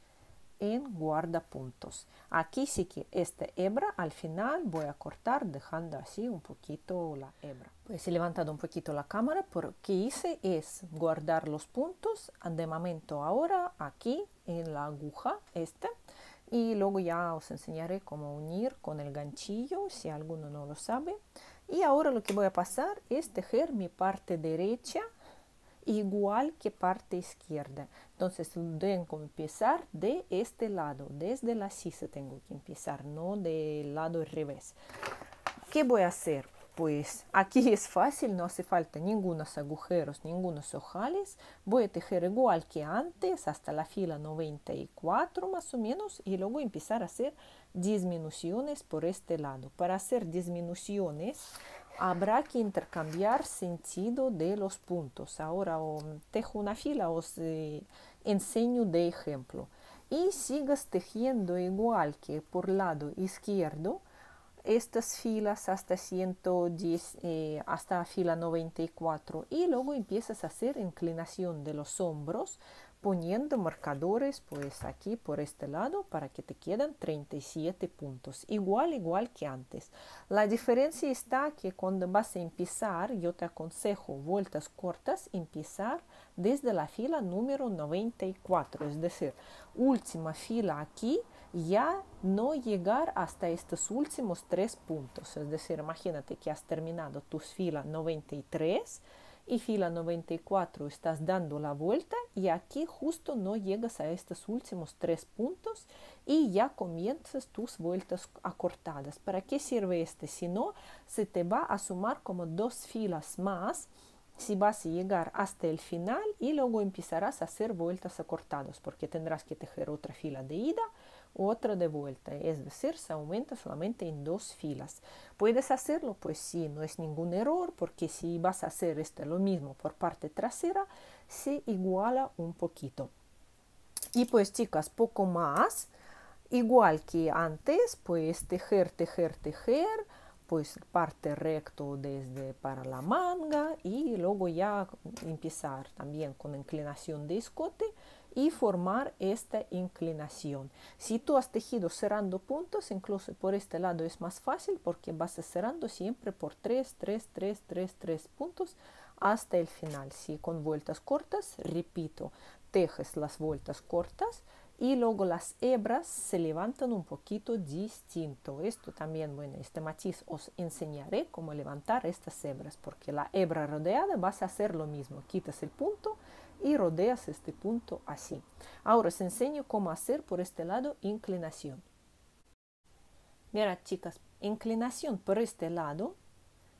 en guardapuntos. Aquí sí que esta hebra al final voy a cortar dejando así un poquito la hebra. Pues he levantado un poquito la cámara porque hice es guardar los puntos de momento ahora aquí en la aguja esta y luego ya os enseñaré cómo unir con el ganchillo si alguno no lo sabe. Y ahora lo que voy a pasar es tejer mi parte derecha igual que parte izquierda. Entonces tengo que empezar de este lado, desde la sisa tengo que empezar, no del lado al revés. ¿Qué voy a hacer? Pues aquí es fácil, no hace falta ningunos agujeros, ningunos ojales. Voy a tejer igual que antes hasta la fila 94 más o menos y luego empezar a hacer disminuciones por este lado. Para hacer disminuciones habrá que intercambiar sentido de los puntos. Ahora tejo una fila, os enseño de ejemplo. Y sigas tejiendo igual que por lado izquierdo estas filas hasta, 110, hasta fila 94 y luego empiezas a hacer inclinación de los hombros poniendo marcadores pues aquí por este lado para que te queden 37 puntos, igual que antes. La diferencia está que cuando vas a empezar, yo te aconsejo vueltas cortas, empezar desde la fila número 94, es decir, última fila aquí, ya no llegar hasta estos últimos 3 puntos. Es decir, imagínate que has terminado tus fila 93 y fila 94, estás dando la vuelta y aquí justo no llegas a estos últimos 3 puntos y ya comienzas tus vueltas acortadas. ¿Para qué sirve este? Si no, se te va a sumar como 2 filas más si vas a llegar hasta el final y luego empezarás a hacer vueltas acortadas, porque tendrás que tejer otra fila de ida, otra de vuelta, es decir, se aumenta solamente en 2 filas. ¿Puedes hacerlo? Pues sí, no es ningún error, porque si vas a hacer esto lo mismo por parte trasera, se iguala un poquito. Y pues chicas, poco más, igual que antes, pues tejer, pues parte recto desde para la manga y luego ya empezar también con inclinación de escote y formar esta inclinación. Si tú has tejido cerrando puntos, incluso por este lado es más fácil porque vas cerrando siempre por 3 puntos hasta el final. Si con vueltas cortas, repito, tejes las vueltas cortas y luego las hebras se levantan un poquito distinto. Esto también, bueno, este matiz os enseñaré cómo levantar estas hebras, porque la hebra rodeada vas a hacer lo mismo, quitas el punto y rodeas este punto así. Ahora os enseño cómo hacer por este lado inclinación. Mira chicas, inclinación por este lado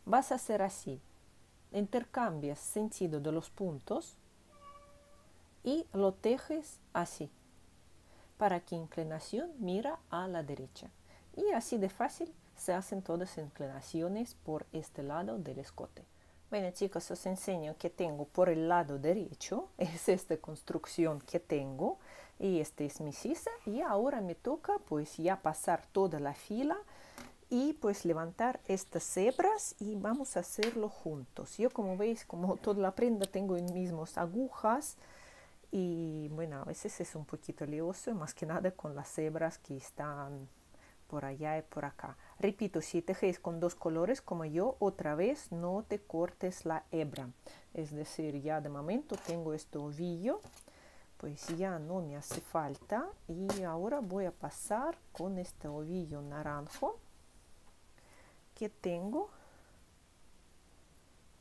vas a hacer así, intercambias sentido de los puntos y lo tejes así, para que inclinación mira a la derecha. Y así de fácil se hacen todas las inclinaciones por este lado del escote. Bueno chicas, os enseño que tengo por el lado derecho, es esta construcción que tengo, y este es mi sisa, y ahora me toca pues ya pasar toda la fila y pues levantar estas hebras, y vamos a hacerlo juntos. Yo, como veis, como toda la prenda tengo en mismas agujas. Y bueno, a veces es un poquito lioso, más que nada con las hebras que están por allá y por acá. Repito, si tejéis con 2 colores como yo, otra vez no te cortes la hebra. Es decir, ya de momento tengo este ovillo, pues ya no me hace falta. Y ahora voy a pasar con este ovillo naranjo que tengo.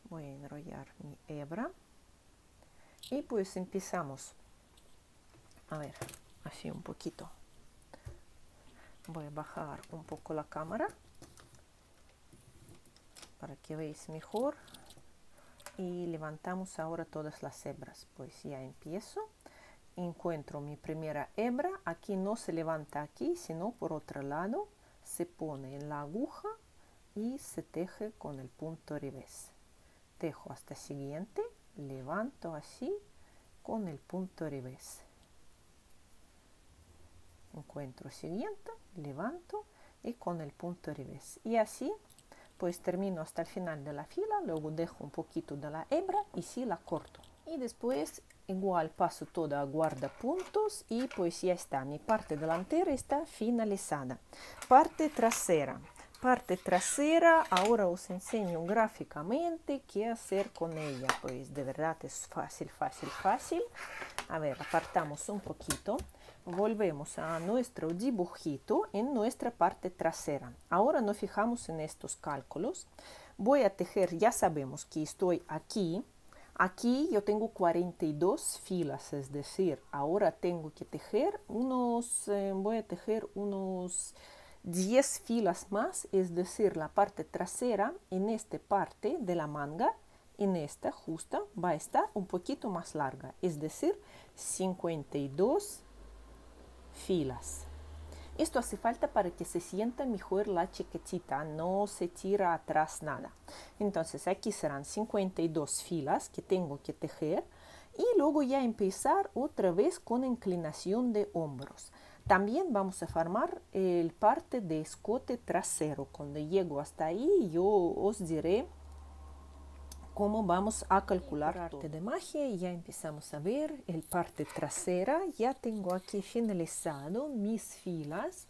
Voy a enrollar mi hebra. Y pues empezamos, a ver, así un poquito. Voy a bajar un poco la cámara para que veáis mejor. Y levantamos ahora todas las hebras. Pues ya empiezo. Encuentro mi primera hebra. Aquí no se levanta aquí, sino por otro lado. Se pone en la aguja y se teje con el punto revés. Tejo hasta siguiente. Levanto así con el punto revés, encuentro siguiente, levanto y con el punto revés, y así pues termino hasta el final de la fila. Luego dejo un poquito de la hebra y sí la corto, y después igual paso toda a guardapuntos y pues ya está, mi parte delantera está finalizada. Parte trasera, ahora os enseño gráficamente qué hacer con ella. Pues de verdad es fácil. A ver, apartamos un poquito, volvemos a nuestro dibujito en nuestra parte trasera. Ahora nos fijamos en estos cálculos. Voy a tejer, ya sabemos que estoy aquí. Aquí yo tengo 42 filas, es decir, ahora tengo que tejer unos, voy a tejer unos 10 filas más, es decir, la parte trasera en esta parte de la manga, en esta justa, va a estar un poquito más larga, es decir, 52 filas. Esto hace falta para que se sienta mejor la chaquetita, no se tira atrás nada. Entonces aquí serán 52 filas que tengo que tejer y luego ya empezar otra vez con inclinación de hombros. También vamos a formar el parte de escote trasero. Cuando llego hasta ahí yo os diré cómo vamos a calcular el arte de magia. Ya empezamos a ver el parte trasera. Ya tengo aquí finalizado mis filas.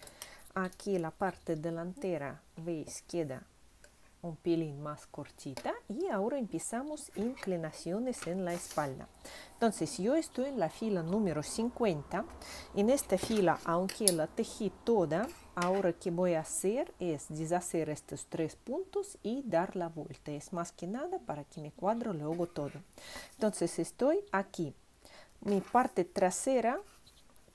Aquí la parte delantera, veis, queda un pelín más cortita, y ahora empezamos inclinaciones en la espalda. Entonces yo estoy en la fila número 50. En esta fila, aunque la tejí toda, ahora que voy a hacer es deshacer estos tres puntos y dar la vuelta. Es más que nada para que mi cuadro luego todo. Entonces estoy aquí. Mi parte trasera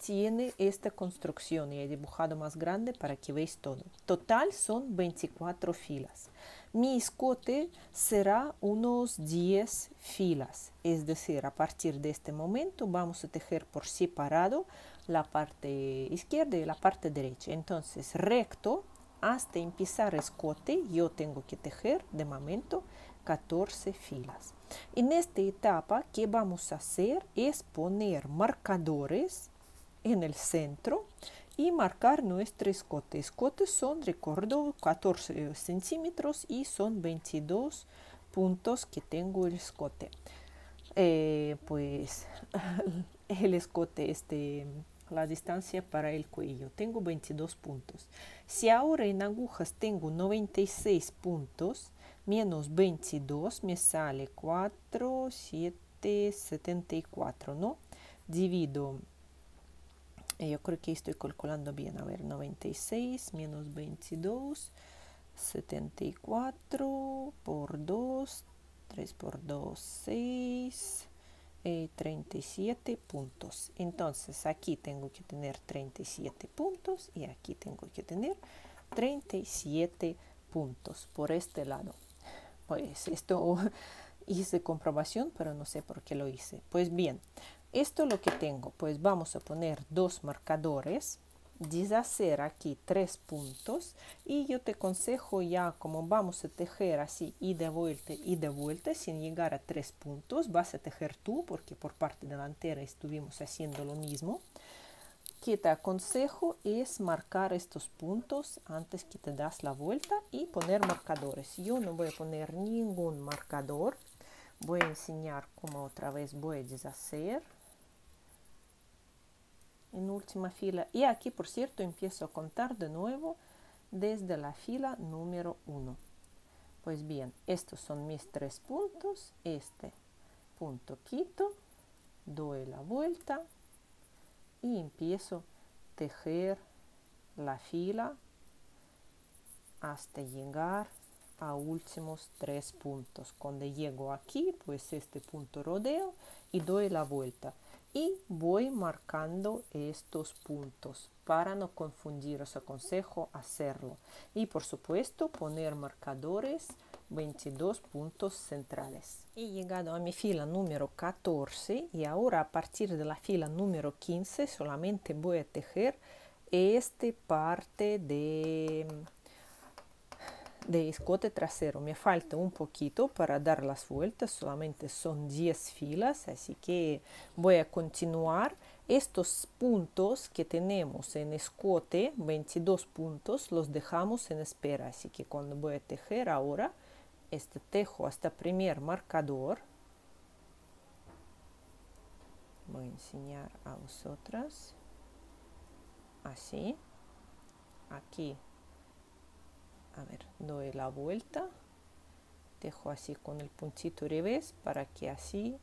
tiene esta construcción y he dibujado más grande para que veáis todo. Total son 24 filas. Mi escote será unos 10 filas, es decir, a partir de este momento vamos a tejer por separado la parte izquierda y la parte derecha. Entonces recto hasta empezar escote yo tengo que tejer de momento 14 filas. En esta etapa que vamos a hacer es poner marcadores en el centro y marcar nuestro escote. Escotes son, recuerdo, 14 centímetros y son 22 puntos que tengo el escote. Pues el escote, la distancia para el cuello, tengo 22 puntos. Si ahora en agujas tengo 96 puntos, menos 22 me sale 4, 7, 74, ¿no? Divido. Yo creo que estoy calculando bien, a ver, 96 menos 22, 74 por 2, 3 por 2, 6, 37 puntos. Entonces aquí tengo que tener 37 puntos y aquí tengo que tener 37 puntos por este lado. Pues esto hice comprobación, pero no sé por qué lo hice. Pues bien. Esto es lo que tengo, pues vamos a poner dos marcadores, deshacer aquí tres puntos, y yo te aconsejo ya como vamos a tejer así y de vuelta, sin llegar a tres puntos, vas a tejer tú, porque por parte delantera estuvimos haciendo lo mismo, que te aconsejo es marcar estos puntos antes que te das la vuelta y poner marcadores. Yo no voy a poner ningún marcador, voy a enseñar cómo otra vez voy a deshacer. En última fila, y aquí por cierto empiezo a contar de nuevo desde la fila número 1. Pues bien, estos son mis tres puntos, este punto quito, doy la vuelta y empiezo a tejer la fila hasta llegar a últimos tres puntos. Cuando llego aquí, pues este punto rodeo y doy la vuelta. Y voy marcando estos puntos para no confundir, os aconsejo hacerlo. Y por supuesto poner marcadores 22 puntos centrales. He llegado a mi fila número 14 y ahora a partir de la fila número 15 solamente voy a tejer esta parte de escote trasero. Me falta un poquito para dar las vueltas, solamente son 10 filas, así que voy a continuar. Estos puntos que tenemos en escote, 22 puntos, los dejamos en espera, así que cuando voy a tejer ahora, tejo hasta primer marcador. Voy a enseñar a vosotras, así, aquí. A ver, doy la vuelta, dejo así con el puntito revés para que así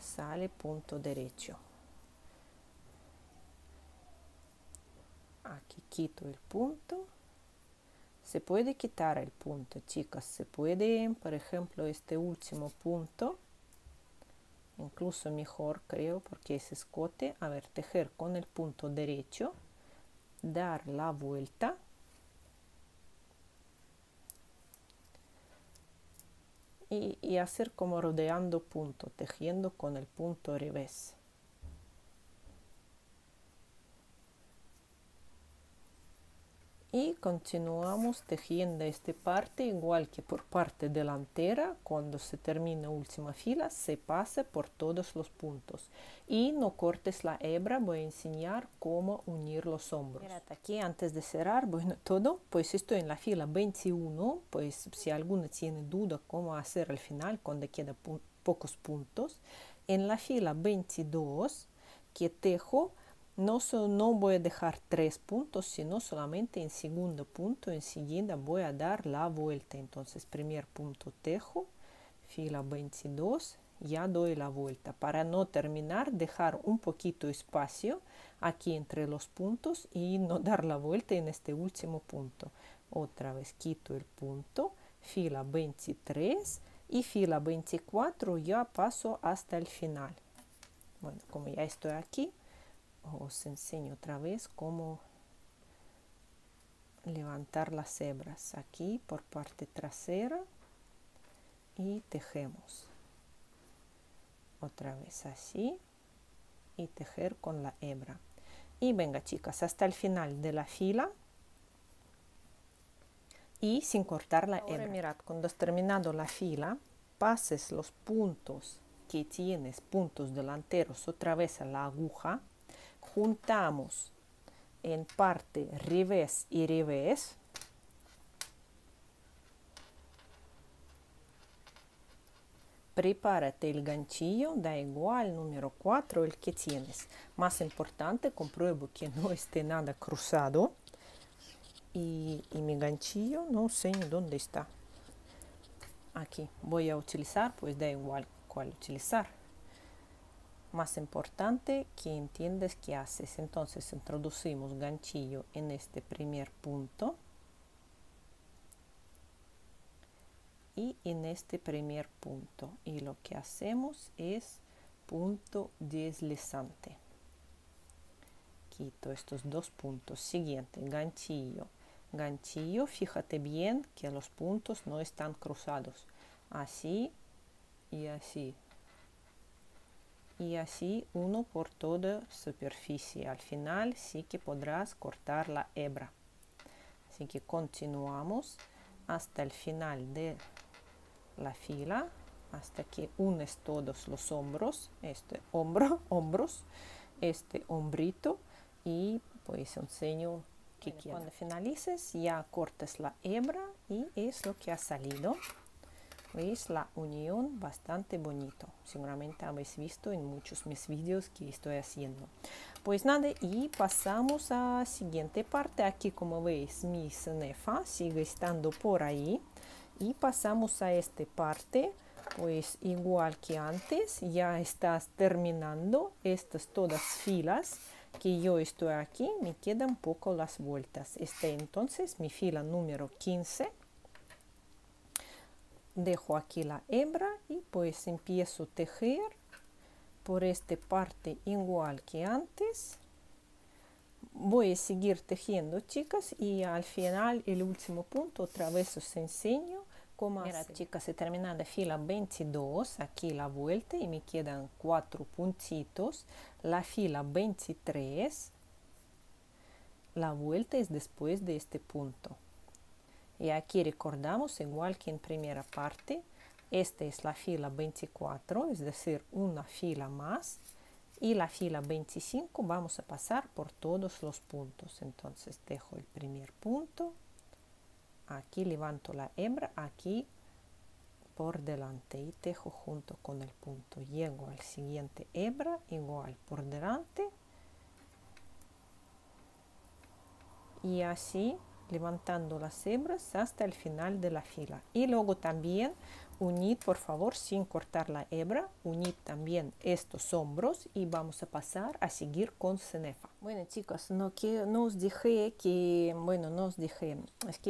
sale punto derecho. Aquí quito el punto. Se puede quitar el punto, chicas, se puede, por ejemplo, este último punto. Incluso mejor, creo, porque es escote. A ver, tejer con el punto derecho, dar la vuelta. Y hacer como rodeando punto, tejiendo con el punto revés. y continuamos tejiendo esta parte igual que por parte delantera. Cuando se termina última fila se pasa por todos los puntos y no cortes la hebra. Voy a enseñar cómo unir los hombros. Mirad aquí antes de cerrar, bueno, todo, pues estoy en la fila 21, pues si alguno tiene duda cómo hacer al final cuando quedan pocos puntos, en la fila 22 que tejo no voy a dejar 3 puntos, sino solamente en segundo punto enseguida voy a dar la vuelta. Entonces primer punto tejo, fila 22, ya doy la vuelta para no terminar, dejar un poquito espacio aquí entre los puntos y no dar la vuelta en este último punto. Otra vez quito el punto, fila 23 y fila 24 ya paso hasta el final. Bueno, como ya estoy aquí, os enseño otra vez cómo levantar las hebras aquí por parte trasera y tejemos otra vez así y tejer con la hebra. Y venga chicas, hasta el final de la fila y sin cortar la hebra. Mirad, cuando has terminado la fila pases los puntos que tienes, puntos delanteros, otra vez a la aguja. Juntamos en parte revés y revés, prepárate el ganchillo, da igual número 4 el que tienes, más importante compruebo que no esté nada cruzado y mi ganchillo no sé ni dónde está, aquí voy a utilizar, pues da igual cuál utilizar. Más importante que entiendes qué haces. Entonces introducimos ganchillo en este primer punto y en este primer punto, y lo que hacemos es punto deslizante. Quito estos dos puntos, siguiente ganchillo, ganchillo, fíjate bien que los puntos no están cruzados, así y así. Y así uno por toda superficie. Al final sí que podrás cortar la hebra. Así que continuamos hasta el final de la fila, hasta que unes todos los hombros, este hombro, hombros, este hombrito, y pues enseño que bueno, cuando finalices ya cortes la hebra y es lo que ha salido. Veis la unión bastante bonito, seguramente habéis visto en muchos mis vídeos que estoy haciendo. Pues nada, y pasamos a siguiente parte. Aquí como veis mi cenefa sigue estando por ahí y pasamos a esta parte, pues igual que antes ya estás terminando estas todas filas que yo estoy aquí, me quedan poco las vueltas. Esta entonces mi fila número 15. Dejo aquí la hebra y pues empiezo a tejer por esta parte igual que antes. Voy a seguir tejiendo chicas y al final el último punto otra vez os enseño cómo hacer. Chicas, he terminado fila 22, aquí la vuelta y me quedan 4 puntitos. La fila 23, la vuelta es después de este punto. Y aquí recordamos, igual que en primera parte, esta es la fila 24, es decir, una fila más. Y la fila 25 vamos a pasar por todos los puntos. Entonces dejo el primer punto, aquí levanto la hebra, aquí por delante y tejo junto con el punto. Llego al siguiente hebra, igual por delante. Y así, levantando las hebras hasta el final de la fila. Y luego también unid, por favor, sin cortar la hebra, unid también estos hombros y vamos a pasar a seguir con cenefa. Bueno chicos, no os dije, es que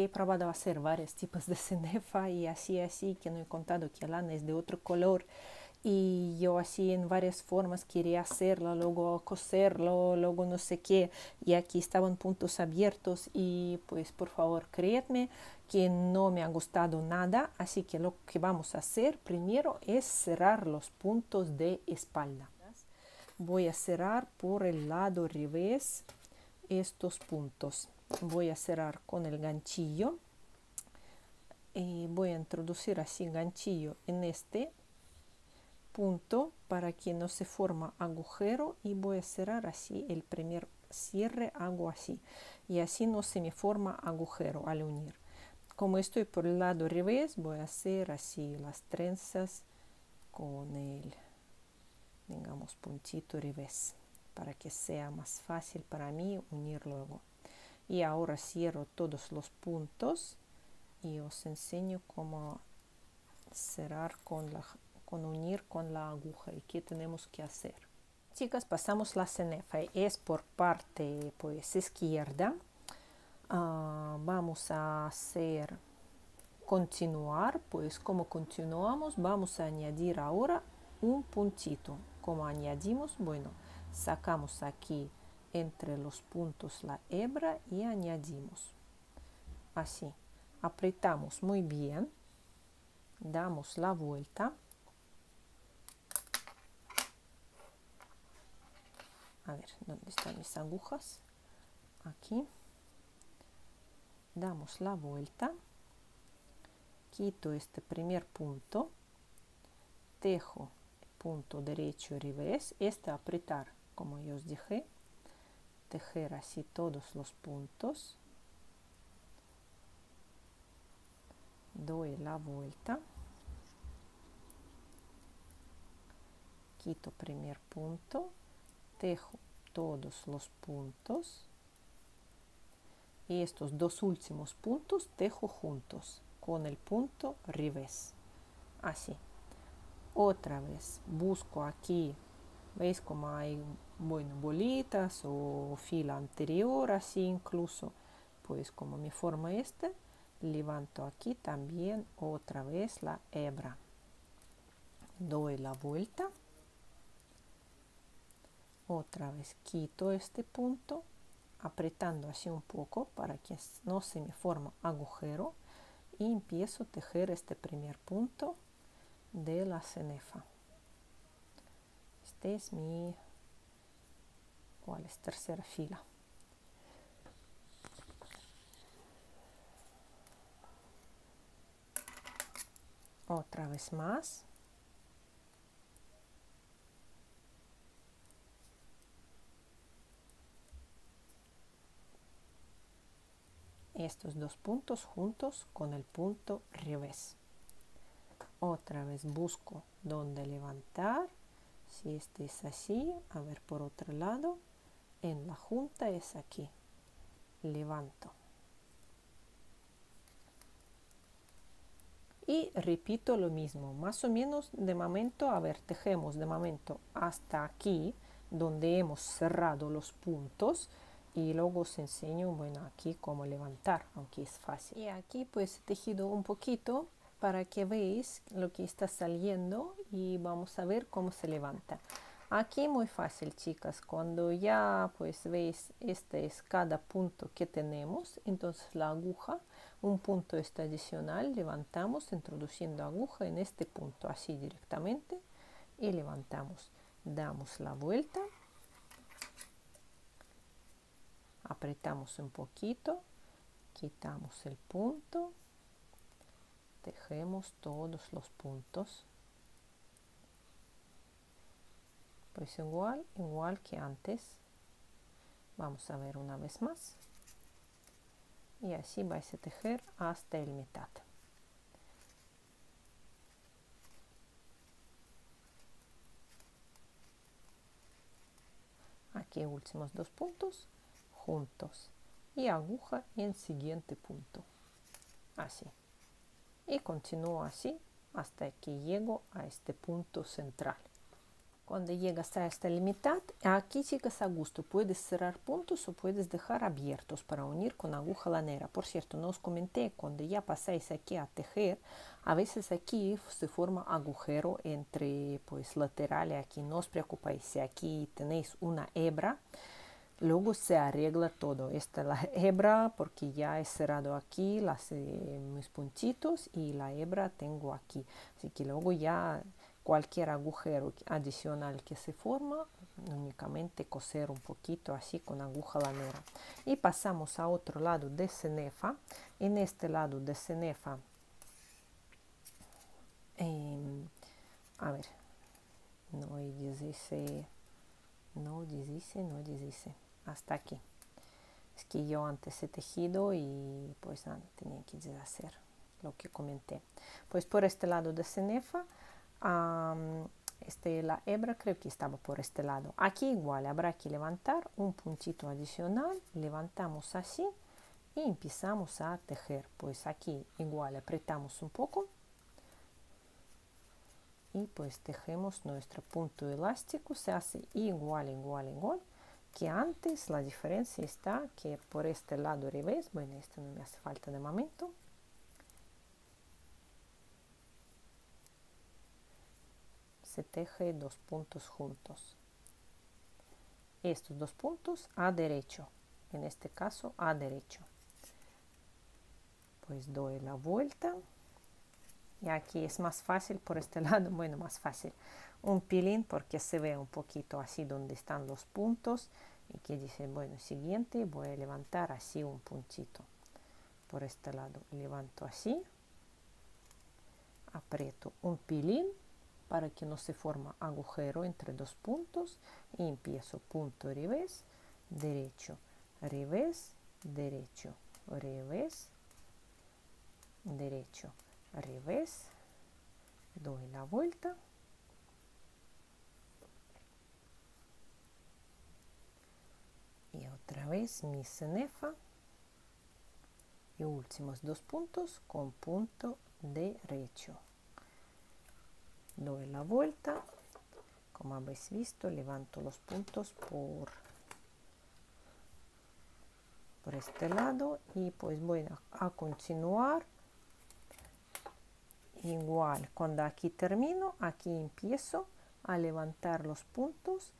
he probado hacer varios tipos de cenefa y así que no he contado que lana es de otro color. Y yo así en varias formas quería hacerlo, luego coserlo, luego no sé qué, y aquí estaban puntos abiertos y pues por favor creedme que no me ha gustado nada. Así que lo que vamos a hacer primero es cerrar los puntos de espalda. Voy a cerrar por el lado revés estos puntos. voy a cerrar con el ganchillo y voy a introducir así ganchillo en este punto para que no se forma agujero, y voy a cerrar así el primer cierre, hago así y así no se me forma agujero al unir. Como estoy por el lado revés, voy a hacer así las trenzas con el, digamos, puntito revés para que sea más fácil para mí unir luego. Y ahora cierro todos los puntos y os enseño cómo cerrar con la, unir con la aguja y qué tenemos que hacer. Chicas, pasamos la cenefa, es por parte pues izquierda. Vamos a hacer continuar, pues como continuamos vamos a añadir ahora un puntito. Como añadimos, bueno, sacamos aquí entre los puntos la hebra y añadimos así, apretamos muy bien, damos la vuelta, a ver dónde están mis agujas, aquí, damos la vuelta, quito este primer punto, tejo punto derecho revés, este apretar como yo os dije, tejer así todos los puntos, doy la vuelta, quito primer punto, tejo todos los puntos y estos dos últimos puntos tejo juntos con el punto revés, así. Otra vez busco aquí, veis como hay, bueno, bolitas o fila anterior, así incluso, pues como me forma este, levanto aquí también otra vez la hebra, doy la vuelta, otra vez quito este punto, apretando así un poco para que no se me forme agujero, y empiezo a tejer este primer punto de la cenefa. Este es mi, ¿cuál es? Tercera fila. Otra vez más. Estos dos puntos juntos con el punto revés. Otra vez busco dónde levantar, si este es así, a ver por otro lado, en la junta es aquí, levanto. Y repito lo mismo, más o menos de momento, a ver, tejemos de momento hasta aquí, donde hemos cerrado los puntos, y luego os enseño, bueno, aquí cómo levantar, aunque es fácil. Y aquí pues he tejido un poquito para que veáis lo que está saliendo y vamos a ver cómo se levanta. Aquí muy fácil, chicas, cuando ya pues veis, este es cada punto que tenemos, entonces la aguja, un punto es adicional, levantamos introduciendo aguja en este punto, así directamente, y levantamos, damos la vuelta, apretamos un poquito, quitamos el punto, tejemos todos los puntos, pues igual que antes, vamos a ver una vez más, y así vais a tejer hasta el mitad. Aquí últimos dos puntos juntos y aguja en siguiente punto, así, y continúo así hasta que llego a este punto central. Cuando llegas a esta mitad, aquí, chicas, a gusto puedes cerrar puntos o puedes dejar abiertos para unir con aguja lanera. Por cierto, no os comenté, cuando ya pasáis aquí a tejer, a veces aquí se forma agujero entre pues laterales. Aquí no os preocupéis, si aquí tenéis una hebra, luego se arregla todo. Esta es la hebra porque ya he cerrado aquí las, mis puntitos, y la hebra tengo aquí. Así que luego ya cualquier agujero adicional que se forma, únicamente coser un poquito así con aguja lamera. Y pasamos a otro lado de cenefa. En este lado de cenefa, a ver, no 16, hasta aquí. Es que yo antes he tejido y pues nada, tenía que deshacer lo que comenté. Pues por este lado de cenefa, la hebra creo que estaba por este lado. Aquí igual habrá que levantar un puntito adicional, levantamos así y empezamos a tejer. Pues aquí igual apretamos un poco y pues tejemos nuestro punto elástico. Se hace igual que antes. La diferencia está que por este lado revés, bueno, esto no me hace falta de momento. Se teje dos puntos juntos, estos dos puntos a derecho, en este caso a derecho. Pues doy la vuelta y aquí es más fácil por este lado, bueno, más fácil, un pilín, porque se ve un poquito así donde están los puntos y que dice, bueno, siguiente, voy a levantar así un puntito por este lado, levanto así, aprieto un pilín para que no se forma agujero entre dos puntos y empiezo punto revés, derecho, revés, derecho, revés, doy la vuelta y otra vez mi cenefa y últimos dos puntos con punto derecho. Doy la vuelta, como habéis visto, levanto los puntos por este lado y pues voy a continuar igual. Cuando aquí termino, aquí empiezo a levantar los puntos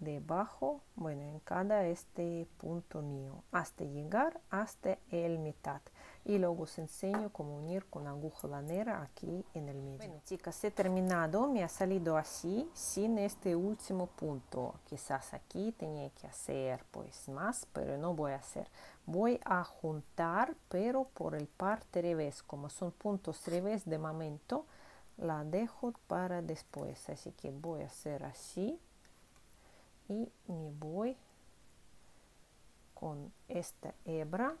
debajo, bueno, en cada este punto mío, hasta llegar hasta el mitad. Y luego os enseño cómo unir con aguja lanera aquí en el medio. Bueno, chicas, he terminado. Me ha salido así, sin este último punto. Quizás aquí tenía que hacer pues más, pero no voy a hacer. Voy a juntar, pero por el parte revés. Como son puntos revés de momento, la dejo para después. Así que voy a hacer así. Y me voy con esta hebra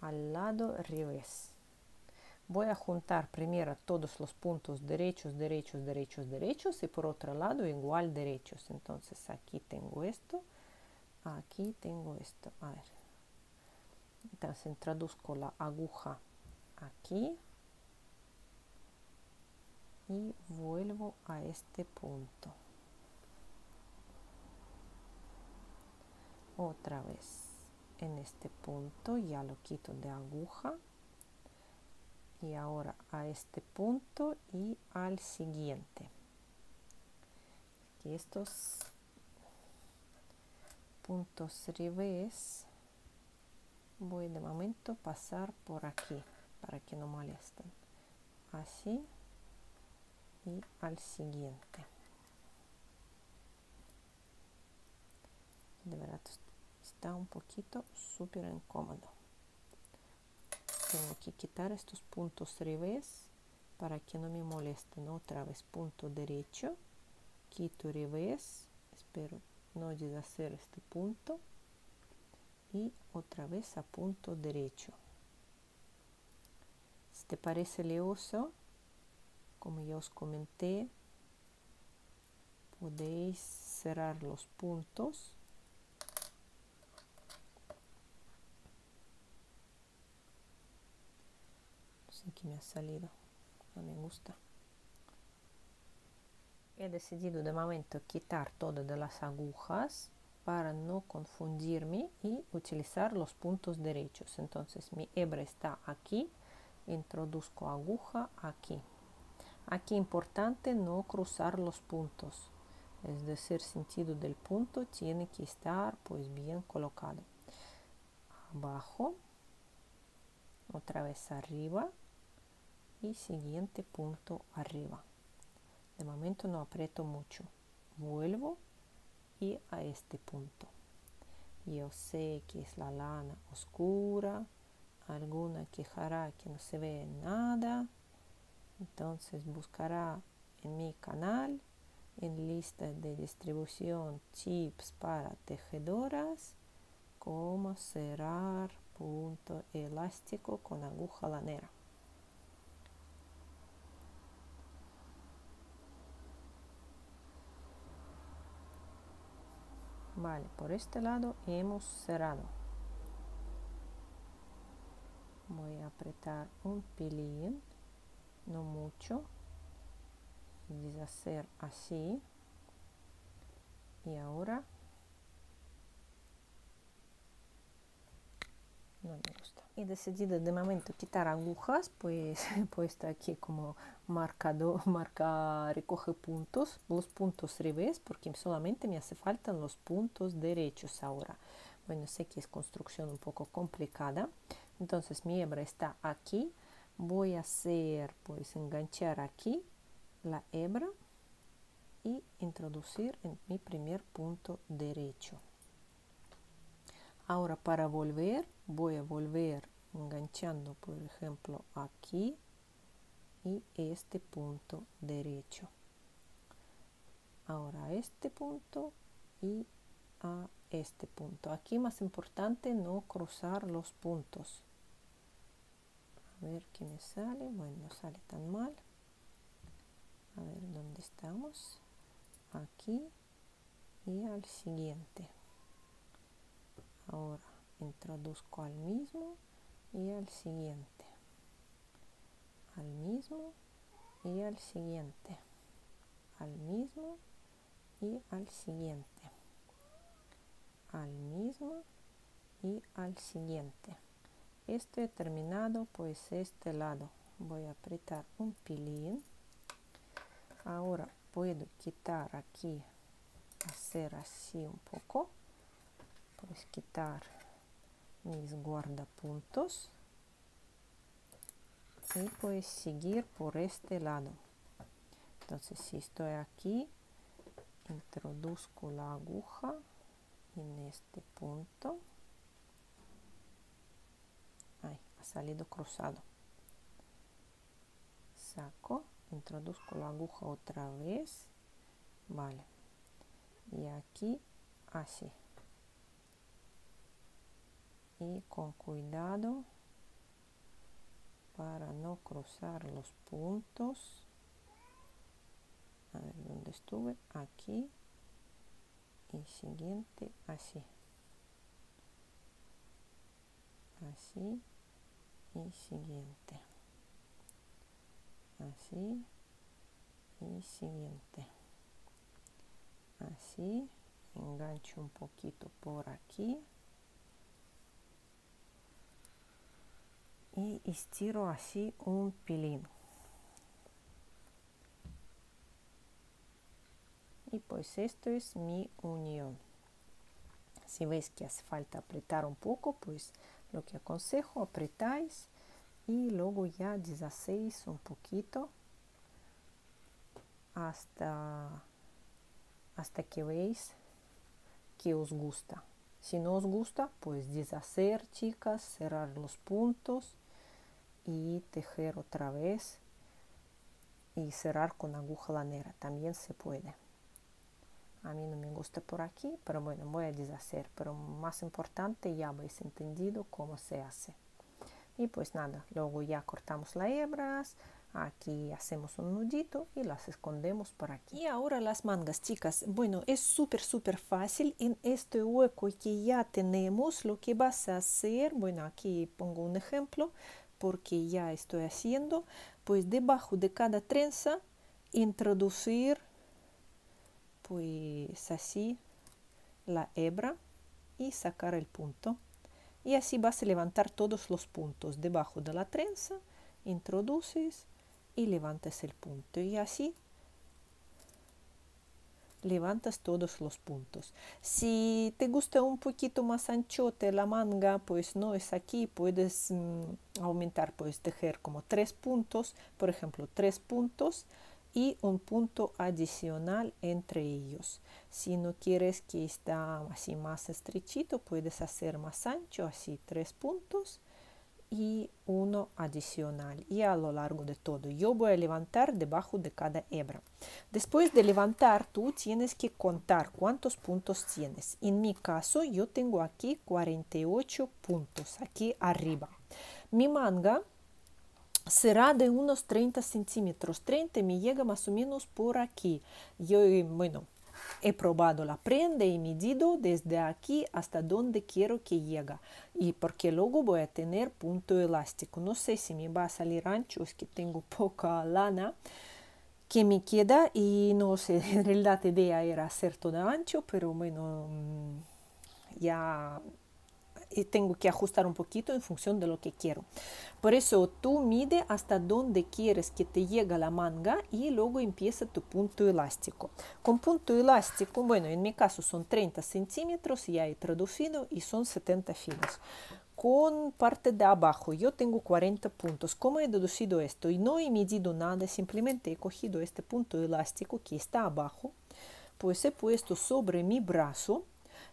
al lado revés. Voy a juntar primero todos los puntos derechos y por otro lado igual derechos. Entonces aquí tengo esto, aquí tengo esto. A ver, entonces introduzco la aguja aquí y vuelvo a este punto otra vez. En este punto ya lo quito de aguja y ahora a este punto y al siguiente. Aquí estos puntos revés voy de momento a pasar por aquí para que no molesten, así y al siguiente. De verdad está un poquito súper incómodo. Tengo que quitar estos puntos revés para que no me molesten. Otra vez punto derecho, quito revés, espero no deshacer este punto y otra vez a punto derecho. Si te parece lioso, como ya os comenté, podéis cerrar los puntos que me ha salido, no me gusta. He decidido de momento quitar todas las agujas para no confundirme y utilizar los puntos derechos. Entonces mi hebra está aquí, introduzco aguja aquí. Aquí importante no cruzar los puntos, es decir, sentido del punto tiene que estar pues bien colocado. Abajo, otra vez arriba y siguiente punto arriba. De momento no aprieto mucho. Vuelvo y a este punto. Yo sé que es la lana oscura, alguna quejará que no se ve nada, entonces buscará en mi canal, en lista de distribución tips para tejedoras, cómo cerrar punto elástico con aguja lanera. Vale, por este lado hemos cerrado. Voy a apretar un pelín, no mucho, deshacer así. Y ahora no me gusta. He decidido de momento quitar agujas, pues he puesto aquí como marcador, marca recoge puntos, los puntos revés, porque solamente me hace falta los puntos derechos ahora. Bueno, sé que es construcción un poco complicada, entonces mi hebra está aquí, voy a hacer, pues enganchar aquí la hebra y introducir en mi primer punto derecho. Ahora para volver, voy a volver enganchando, por ejemplo, aquí y este punto derecho. Ahora a este punto y a este punto. Aquí más importante no cruzar los puntos. A ver qué me sale. Bueno, no sale tan mal. A ver dónde estamos. Aquí y al siguiente. Ahora introduzco al mismo y al siguiente, al mismo y al siguiente, al mismo y al siguiente, al mismo y al siguiente. Esto he terminado, pues este lado voy a apretar un pilín. Ahora puedo quitar aquí, hacer así un poco, pues quitar mis guardapuntos y pues seguir por este lado. Entonces si estoy aquí, introduzco la aguja en este punto. Ay, ha salido cruzado. Saco, introduzco la aguja otra vez. Vale, y aquí así. Y con cuidado para no cruzar los puntos. A ver dónde estuve, aquí y siguiente así, así y siguiente, así y siguiente, así. Engancho un poquito por aquí y estiro así un pilín. Y pues esto es mi unión. Si veis que hace falta apretar un poco, pues lo que aconsejo, apretáis y luego ya deshacéis un poquito hasta que veis que os gusta. Si no os gusta, pues deshacer, chicas, cerrar los puntos y tejer otra vez y cerrar con aguja lanera, también se puede. A mí no me gusta por aquí, pero bueno, voy a deshacer, pero más importante ya habéis entendido cómo se hace. Y pues nada, luego ya cortamos las hebras, aquí hacemos un nudito y las escondemos por aquí. Y ahora las mangas, chicas. Bueno, es súper fácil. En este hueco que ya tenemos, lo que vas a hacer, bueno, aquí pongo un ejemplo porque ya estoy haciendo, pues debajo de cada trenza introducir pues así la hebra y sacar el punto. Y así vas a levantar todos los puntos debajo de la trenza, introduces y levantas el punto, y así levantas todos los puntos. Si te gusta un poquito más anchote la manga, pues no es aquí, puedes aumentar, puedes tejer como 3 puntos, por ejemplo 3 puntos y un punto adicional entre ellos. Si no quieres que está así más estrechito, puedes hacer más ancho, así 3 puntos y uno adicional, y a lo largo de todo. Yo voy a levantar debajo de cada hebra. Después de levantar, tú tienes que contar cuántos puntos tienes. En mi caso, yo tengo aquí 48 puntos, aquí arriba. Mi manga será de unos 30 centímetros, 30 me llega más o menos por aquí. Yo, bueno, he probado la prenda y medido desde aquí hasta donde quiero que llegue, y porque luego voy a tener punto elástico. No sé si me va a salir ancho, es que tengo poca lana que me queda y no sé, en realidad la idea era hacer todo ancho, pero bueno, ya tengo que ajustar un poquito en función de lo que quiero. Por eso tú mide hasta donde quieres que te llegue la manga y luego empieza tu punto elástico. Con punto elástico, bueno, en mi caso son 30 centímetros, ya he traducido y son 70 filos. Con parte de abajo yo tengo 40 puntos. ¿Cómo he deducido esto? Y no he medido nada, simplemente he cogido este punto elástico que está abajo, pues he puesto sobre mi brazo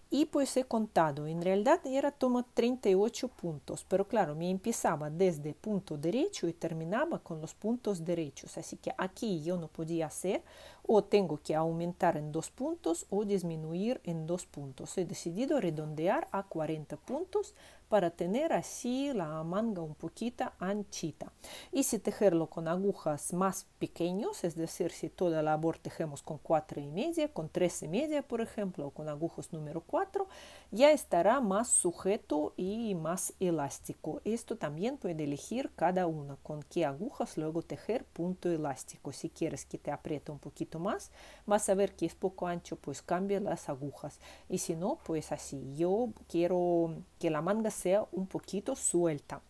y pues he contado. En realidad era toma 38 puntos, pero claro, me empezaba desde punto derecho y terminaba con los puntos derechos, así que aquí yo no podía hacer, o tengo que aumentar en 2 puntos o disminuir en 2 puntos. He decidido redondear a 40 puntos para tener así la manga un poquito anchita. Y si tejerlo con agujas más pequeños, es decir, si toda la labor tejemos con 4,5, con 3,5 por ejemplo, o con agujas número 4, ya estará más sujeto y más elástico. Esto también puede elegir cada una, con qué agujas luego tejer punto elástico. Si quieres que te apriete un poquito más, vas a ver que es poco ancho, pues cambia las agujas, y si no, pues así. Yo quiero que la manga sea un poquito suelta.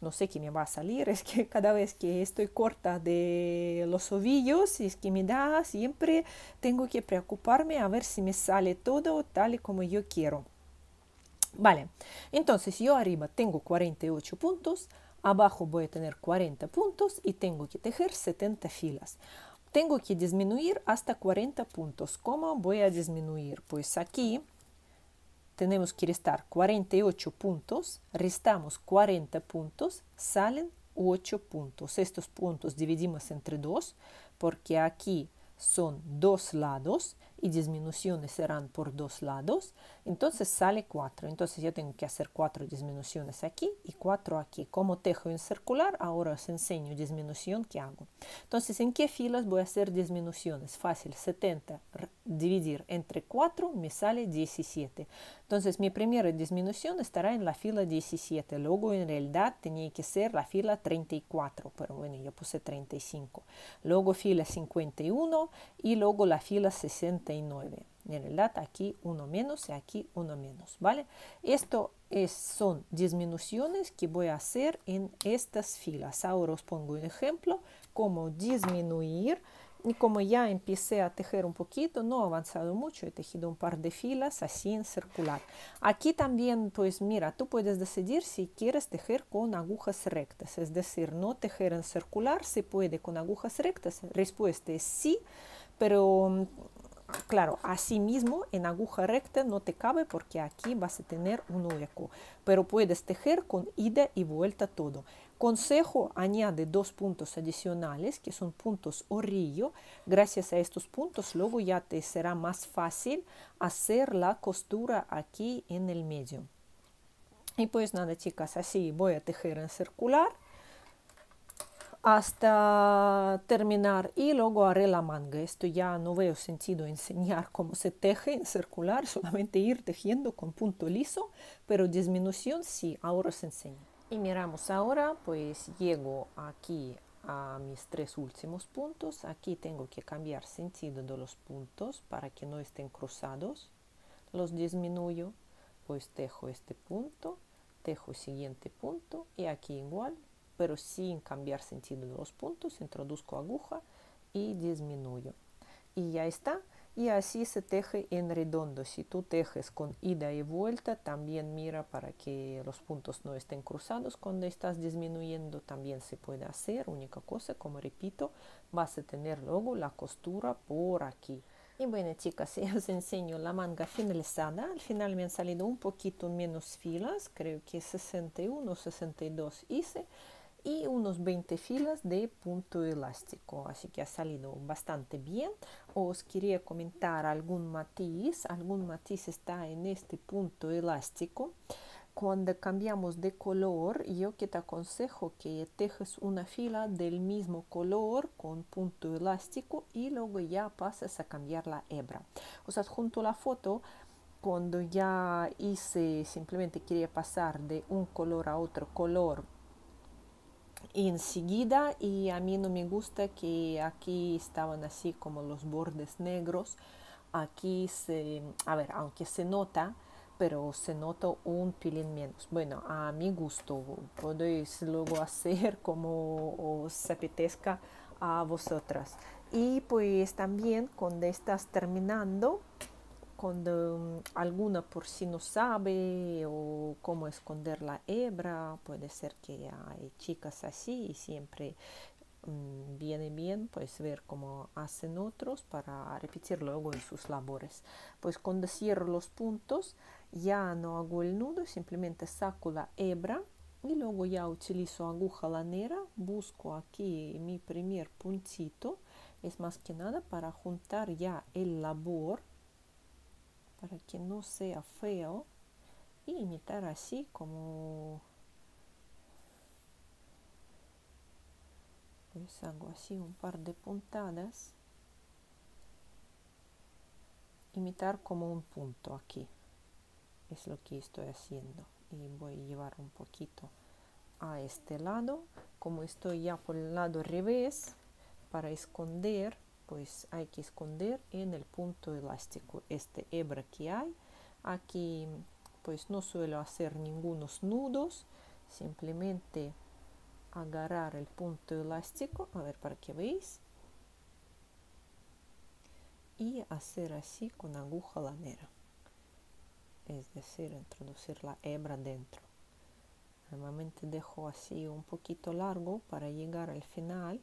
No sé qué me va a salir, es que cada vez que estoy corta de los ovillos, es que me da, siempre tengo que preocuparme a ver si me sale todo tal y como yo quiero. Vale, entonces yo arriba tengo 48 puntos, abajo voy a tener 40 puntos y tengo que tejer 70 filas. Tengo que disminuir hasta 40 puntos. ¿Cómo voy a disminuir? Pues aquí tenemos que restar 48 puntos, restamos 40 puntos, salen 8 puntos. Estos puntos dividimos entre 2, porque aquí son 2 lados y disminuciones serán por 2 lados, entonces sale 4. Entonces yo tengo que hacer 4 disminuciones aquí y 4 aquí. Como tejo en circular, ahora os enseño disminución que hago. Entonces, ¿en qué filas voy a hacer disminuciones? Fácil, 70 dividir entre 4 me sale 17. Entonces mi primera disminución estará en la fila 17, luego en realidad tenía que ser la fila 34, pero bueno, yo puse 35, luego fila 51 y luego la fila 69. En realidad aquí uno menos y aquí uno menos, ¿vale? Esto son disminuciones que voy a hacer en estas filas. Ahora os pongo un ejemplo cómo disminuir. Y como ya empecé a tejer un poquito, no he avanzado mucho, he tejido un par de filas así en circular. Aquí también, pues mira, tú puedes decidir si quieres tejer con agujas rectas, es decir, no tejer en circular, se puede con agujas rectas. Respuesta es sí, pero claro, así mismo en aguja recta no te cabe porque aquí vas a tener un hueco, pero puedes tejer con ida y vuelta todo. Consejo, añade 2 puntos adicionales que son puntos orillo. Gracias a estos puntos luego ya te será más fácil hacer la costura aquí en el medio. Y pues nada, chicas, así voy a tejer en circular hasta terminar y luego haré la manga. Esto ya no veo sentido enseñar cómo se teje en circular, solamente ir tejiendo con punto liso, pero disminución sí, ahora os enseño. Y miramos ahora, pues llego aquí a mis 3 últimos puntos. Aquí tengo que cambiar sentido de los puntos para que no estén cruzados. Los disminuyo, pues tejo este punto, tejo siguiente punto y aquí igual, pero sin cambiar sentido de los puntos, introduzco aguja y disminuyo. Y ya está. Y así se teje en redondo. Si tú tejes con ida y vuelta, también mira para que los puntos no estén cruzados cuando estás disminuyendo. También se puede hacer. Única cosa, como repito, vas a tener luego la costura por aquí. Y bueno, chicas, ya os enseño la manga finalizada. Al final me han salido un poquito menos filas, creo que 61, 62 hice, y unos 20 filas de punto elástico, así que ha salido bastante bien. Os quería comentar algún matiz está en este punto elástico. Cuando cambiamos de color, yo que te aconsejo que tejes una fila del mismo color con punto elástico y luego ya pasas a cambiar la hebra. Os adjunto la foto. Cuando ya hice, simplemente quería pasar de un color a otro color enseguida, y a mí no me gusta que aquí estaban así como los bordes negros. Aquí se, a ver, aunque se nota, pero se nota un pelín menos. Bueno, a mi gusto, podéis luego hacer como os apetezca a vosotras. Y pues también cuando estás terminando, cuando alguna por si no sabe o cómo esconder la hebra, puede ser que hay chicas así, y siempre viene bien pues ver cómo hacen otros para repetir luego en sus labores. Pues cuando cierro los puntos, ya no hago el nudo, simplemente saco la hebra y luego ya utilizo aguja lanera, busco aquí mi primer puntito, es más que nada para juntar ya el labor, para que no sea feo, y imitar así como pues hago así un par de puntadas, imitar como un punto aquí, es lo que estoy haciendo, y voy a llevar un poquito a este lado. Como estoy ya por el lado revés, para esconder pues hay que esconder en el punto elástico este hebra que hay aquí. Pues no suelo hacer ningunos nudos, simplemente agarrar el punto elástico, a ver para que veáis, y hacer así con aguja lanera, es decir, introducir la hebra dentro. Normalmente dejo así un poquito largo para llegar al final.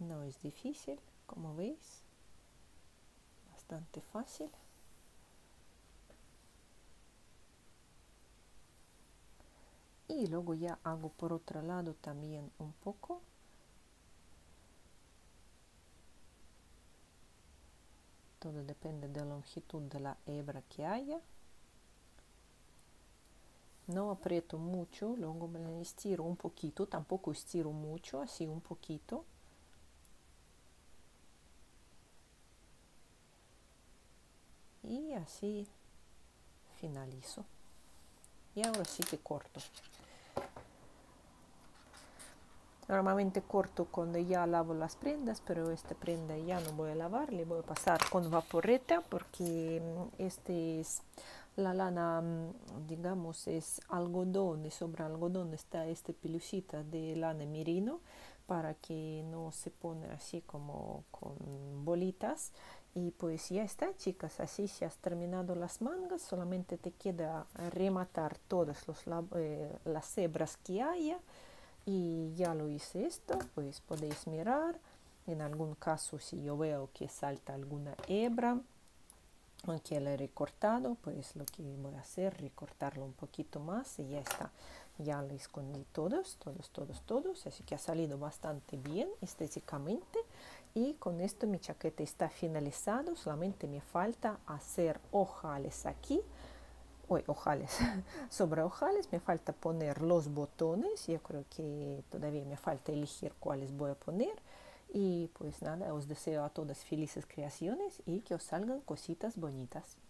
No es difícil, como veis, bastante fácil. Y luego ya hago por otro lado también un poco. Todo depende de la longitud de la hebra que haya. No aprieto mucho, luego me estiro un poquito, tampoco estiro mucho, así un poquito. Y así finalizo. Y ahora sí que corto. Normalmente corto cuando ya lavo las prendas, pero esta prenda ya no voy a lavar, le voy a pasar con vaporeta, porque este es la lana, digamos, es algodón, y sobre algodón está esta pelucita de lana merino, para que no se pone así como con bolitas. Y pues ya está, chicas, así si has terminado las mangas, solamente te queda rematar todas las hebras que haya. Y ya lo hice esto, pues podéis mirar, en algún caso si yo veo que salta alguna hebra, aunque la he recortado, pues lo que voy a hacer es recortarlo un poquito más y ya está. Ya lo escondí todos, así que ha salido bastante bien estéticamente. Y con esto mi chaqueta está finalizada, solamente me falta hacer ojales aquí, sobre ojales me falta poner los botones, yo creo que todavía me falta elegir cuáles voy a poner. Y pues nada, os deseo a todas felices creaciones y que os salgan cositas bonitas.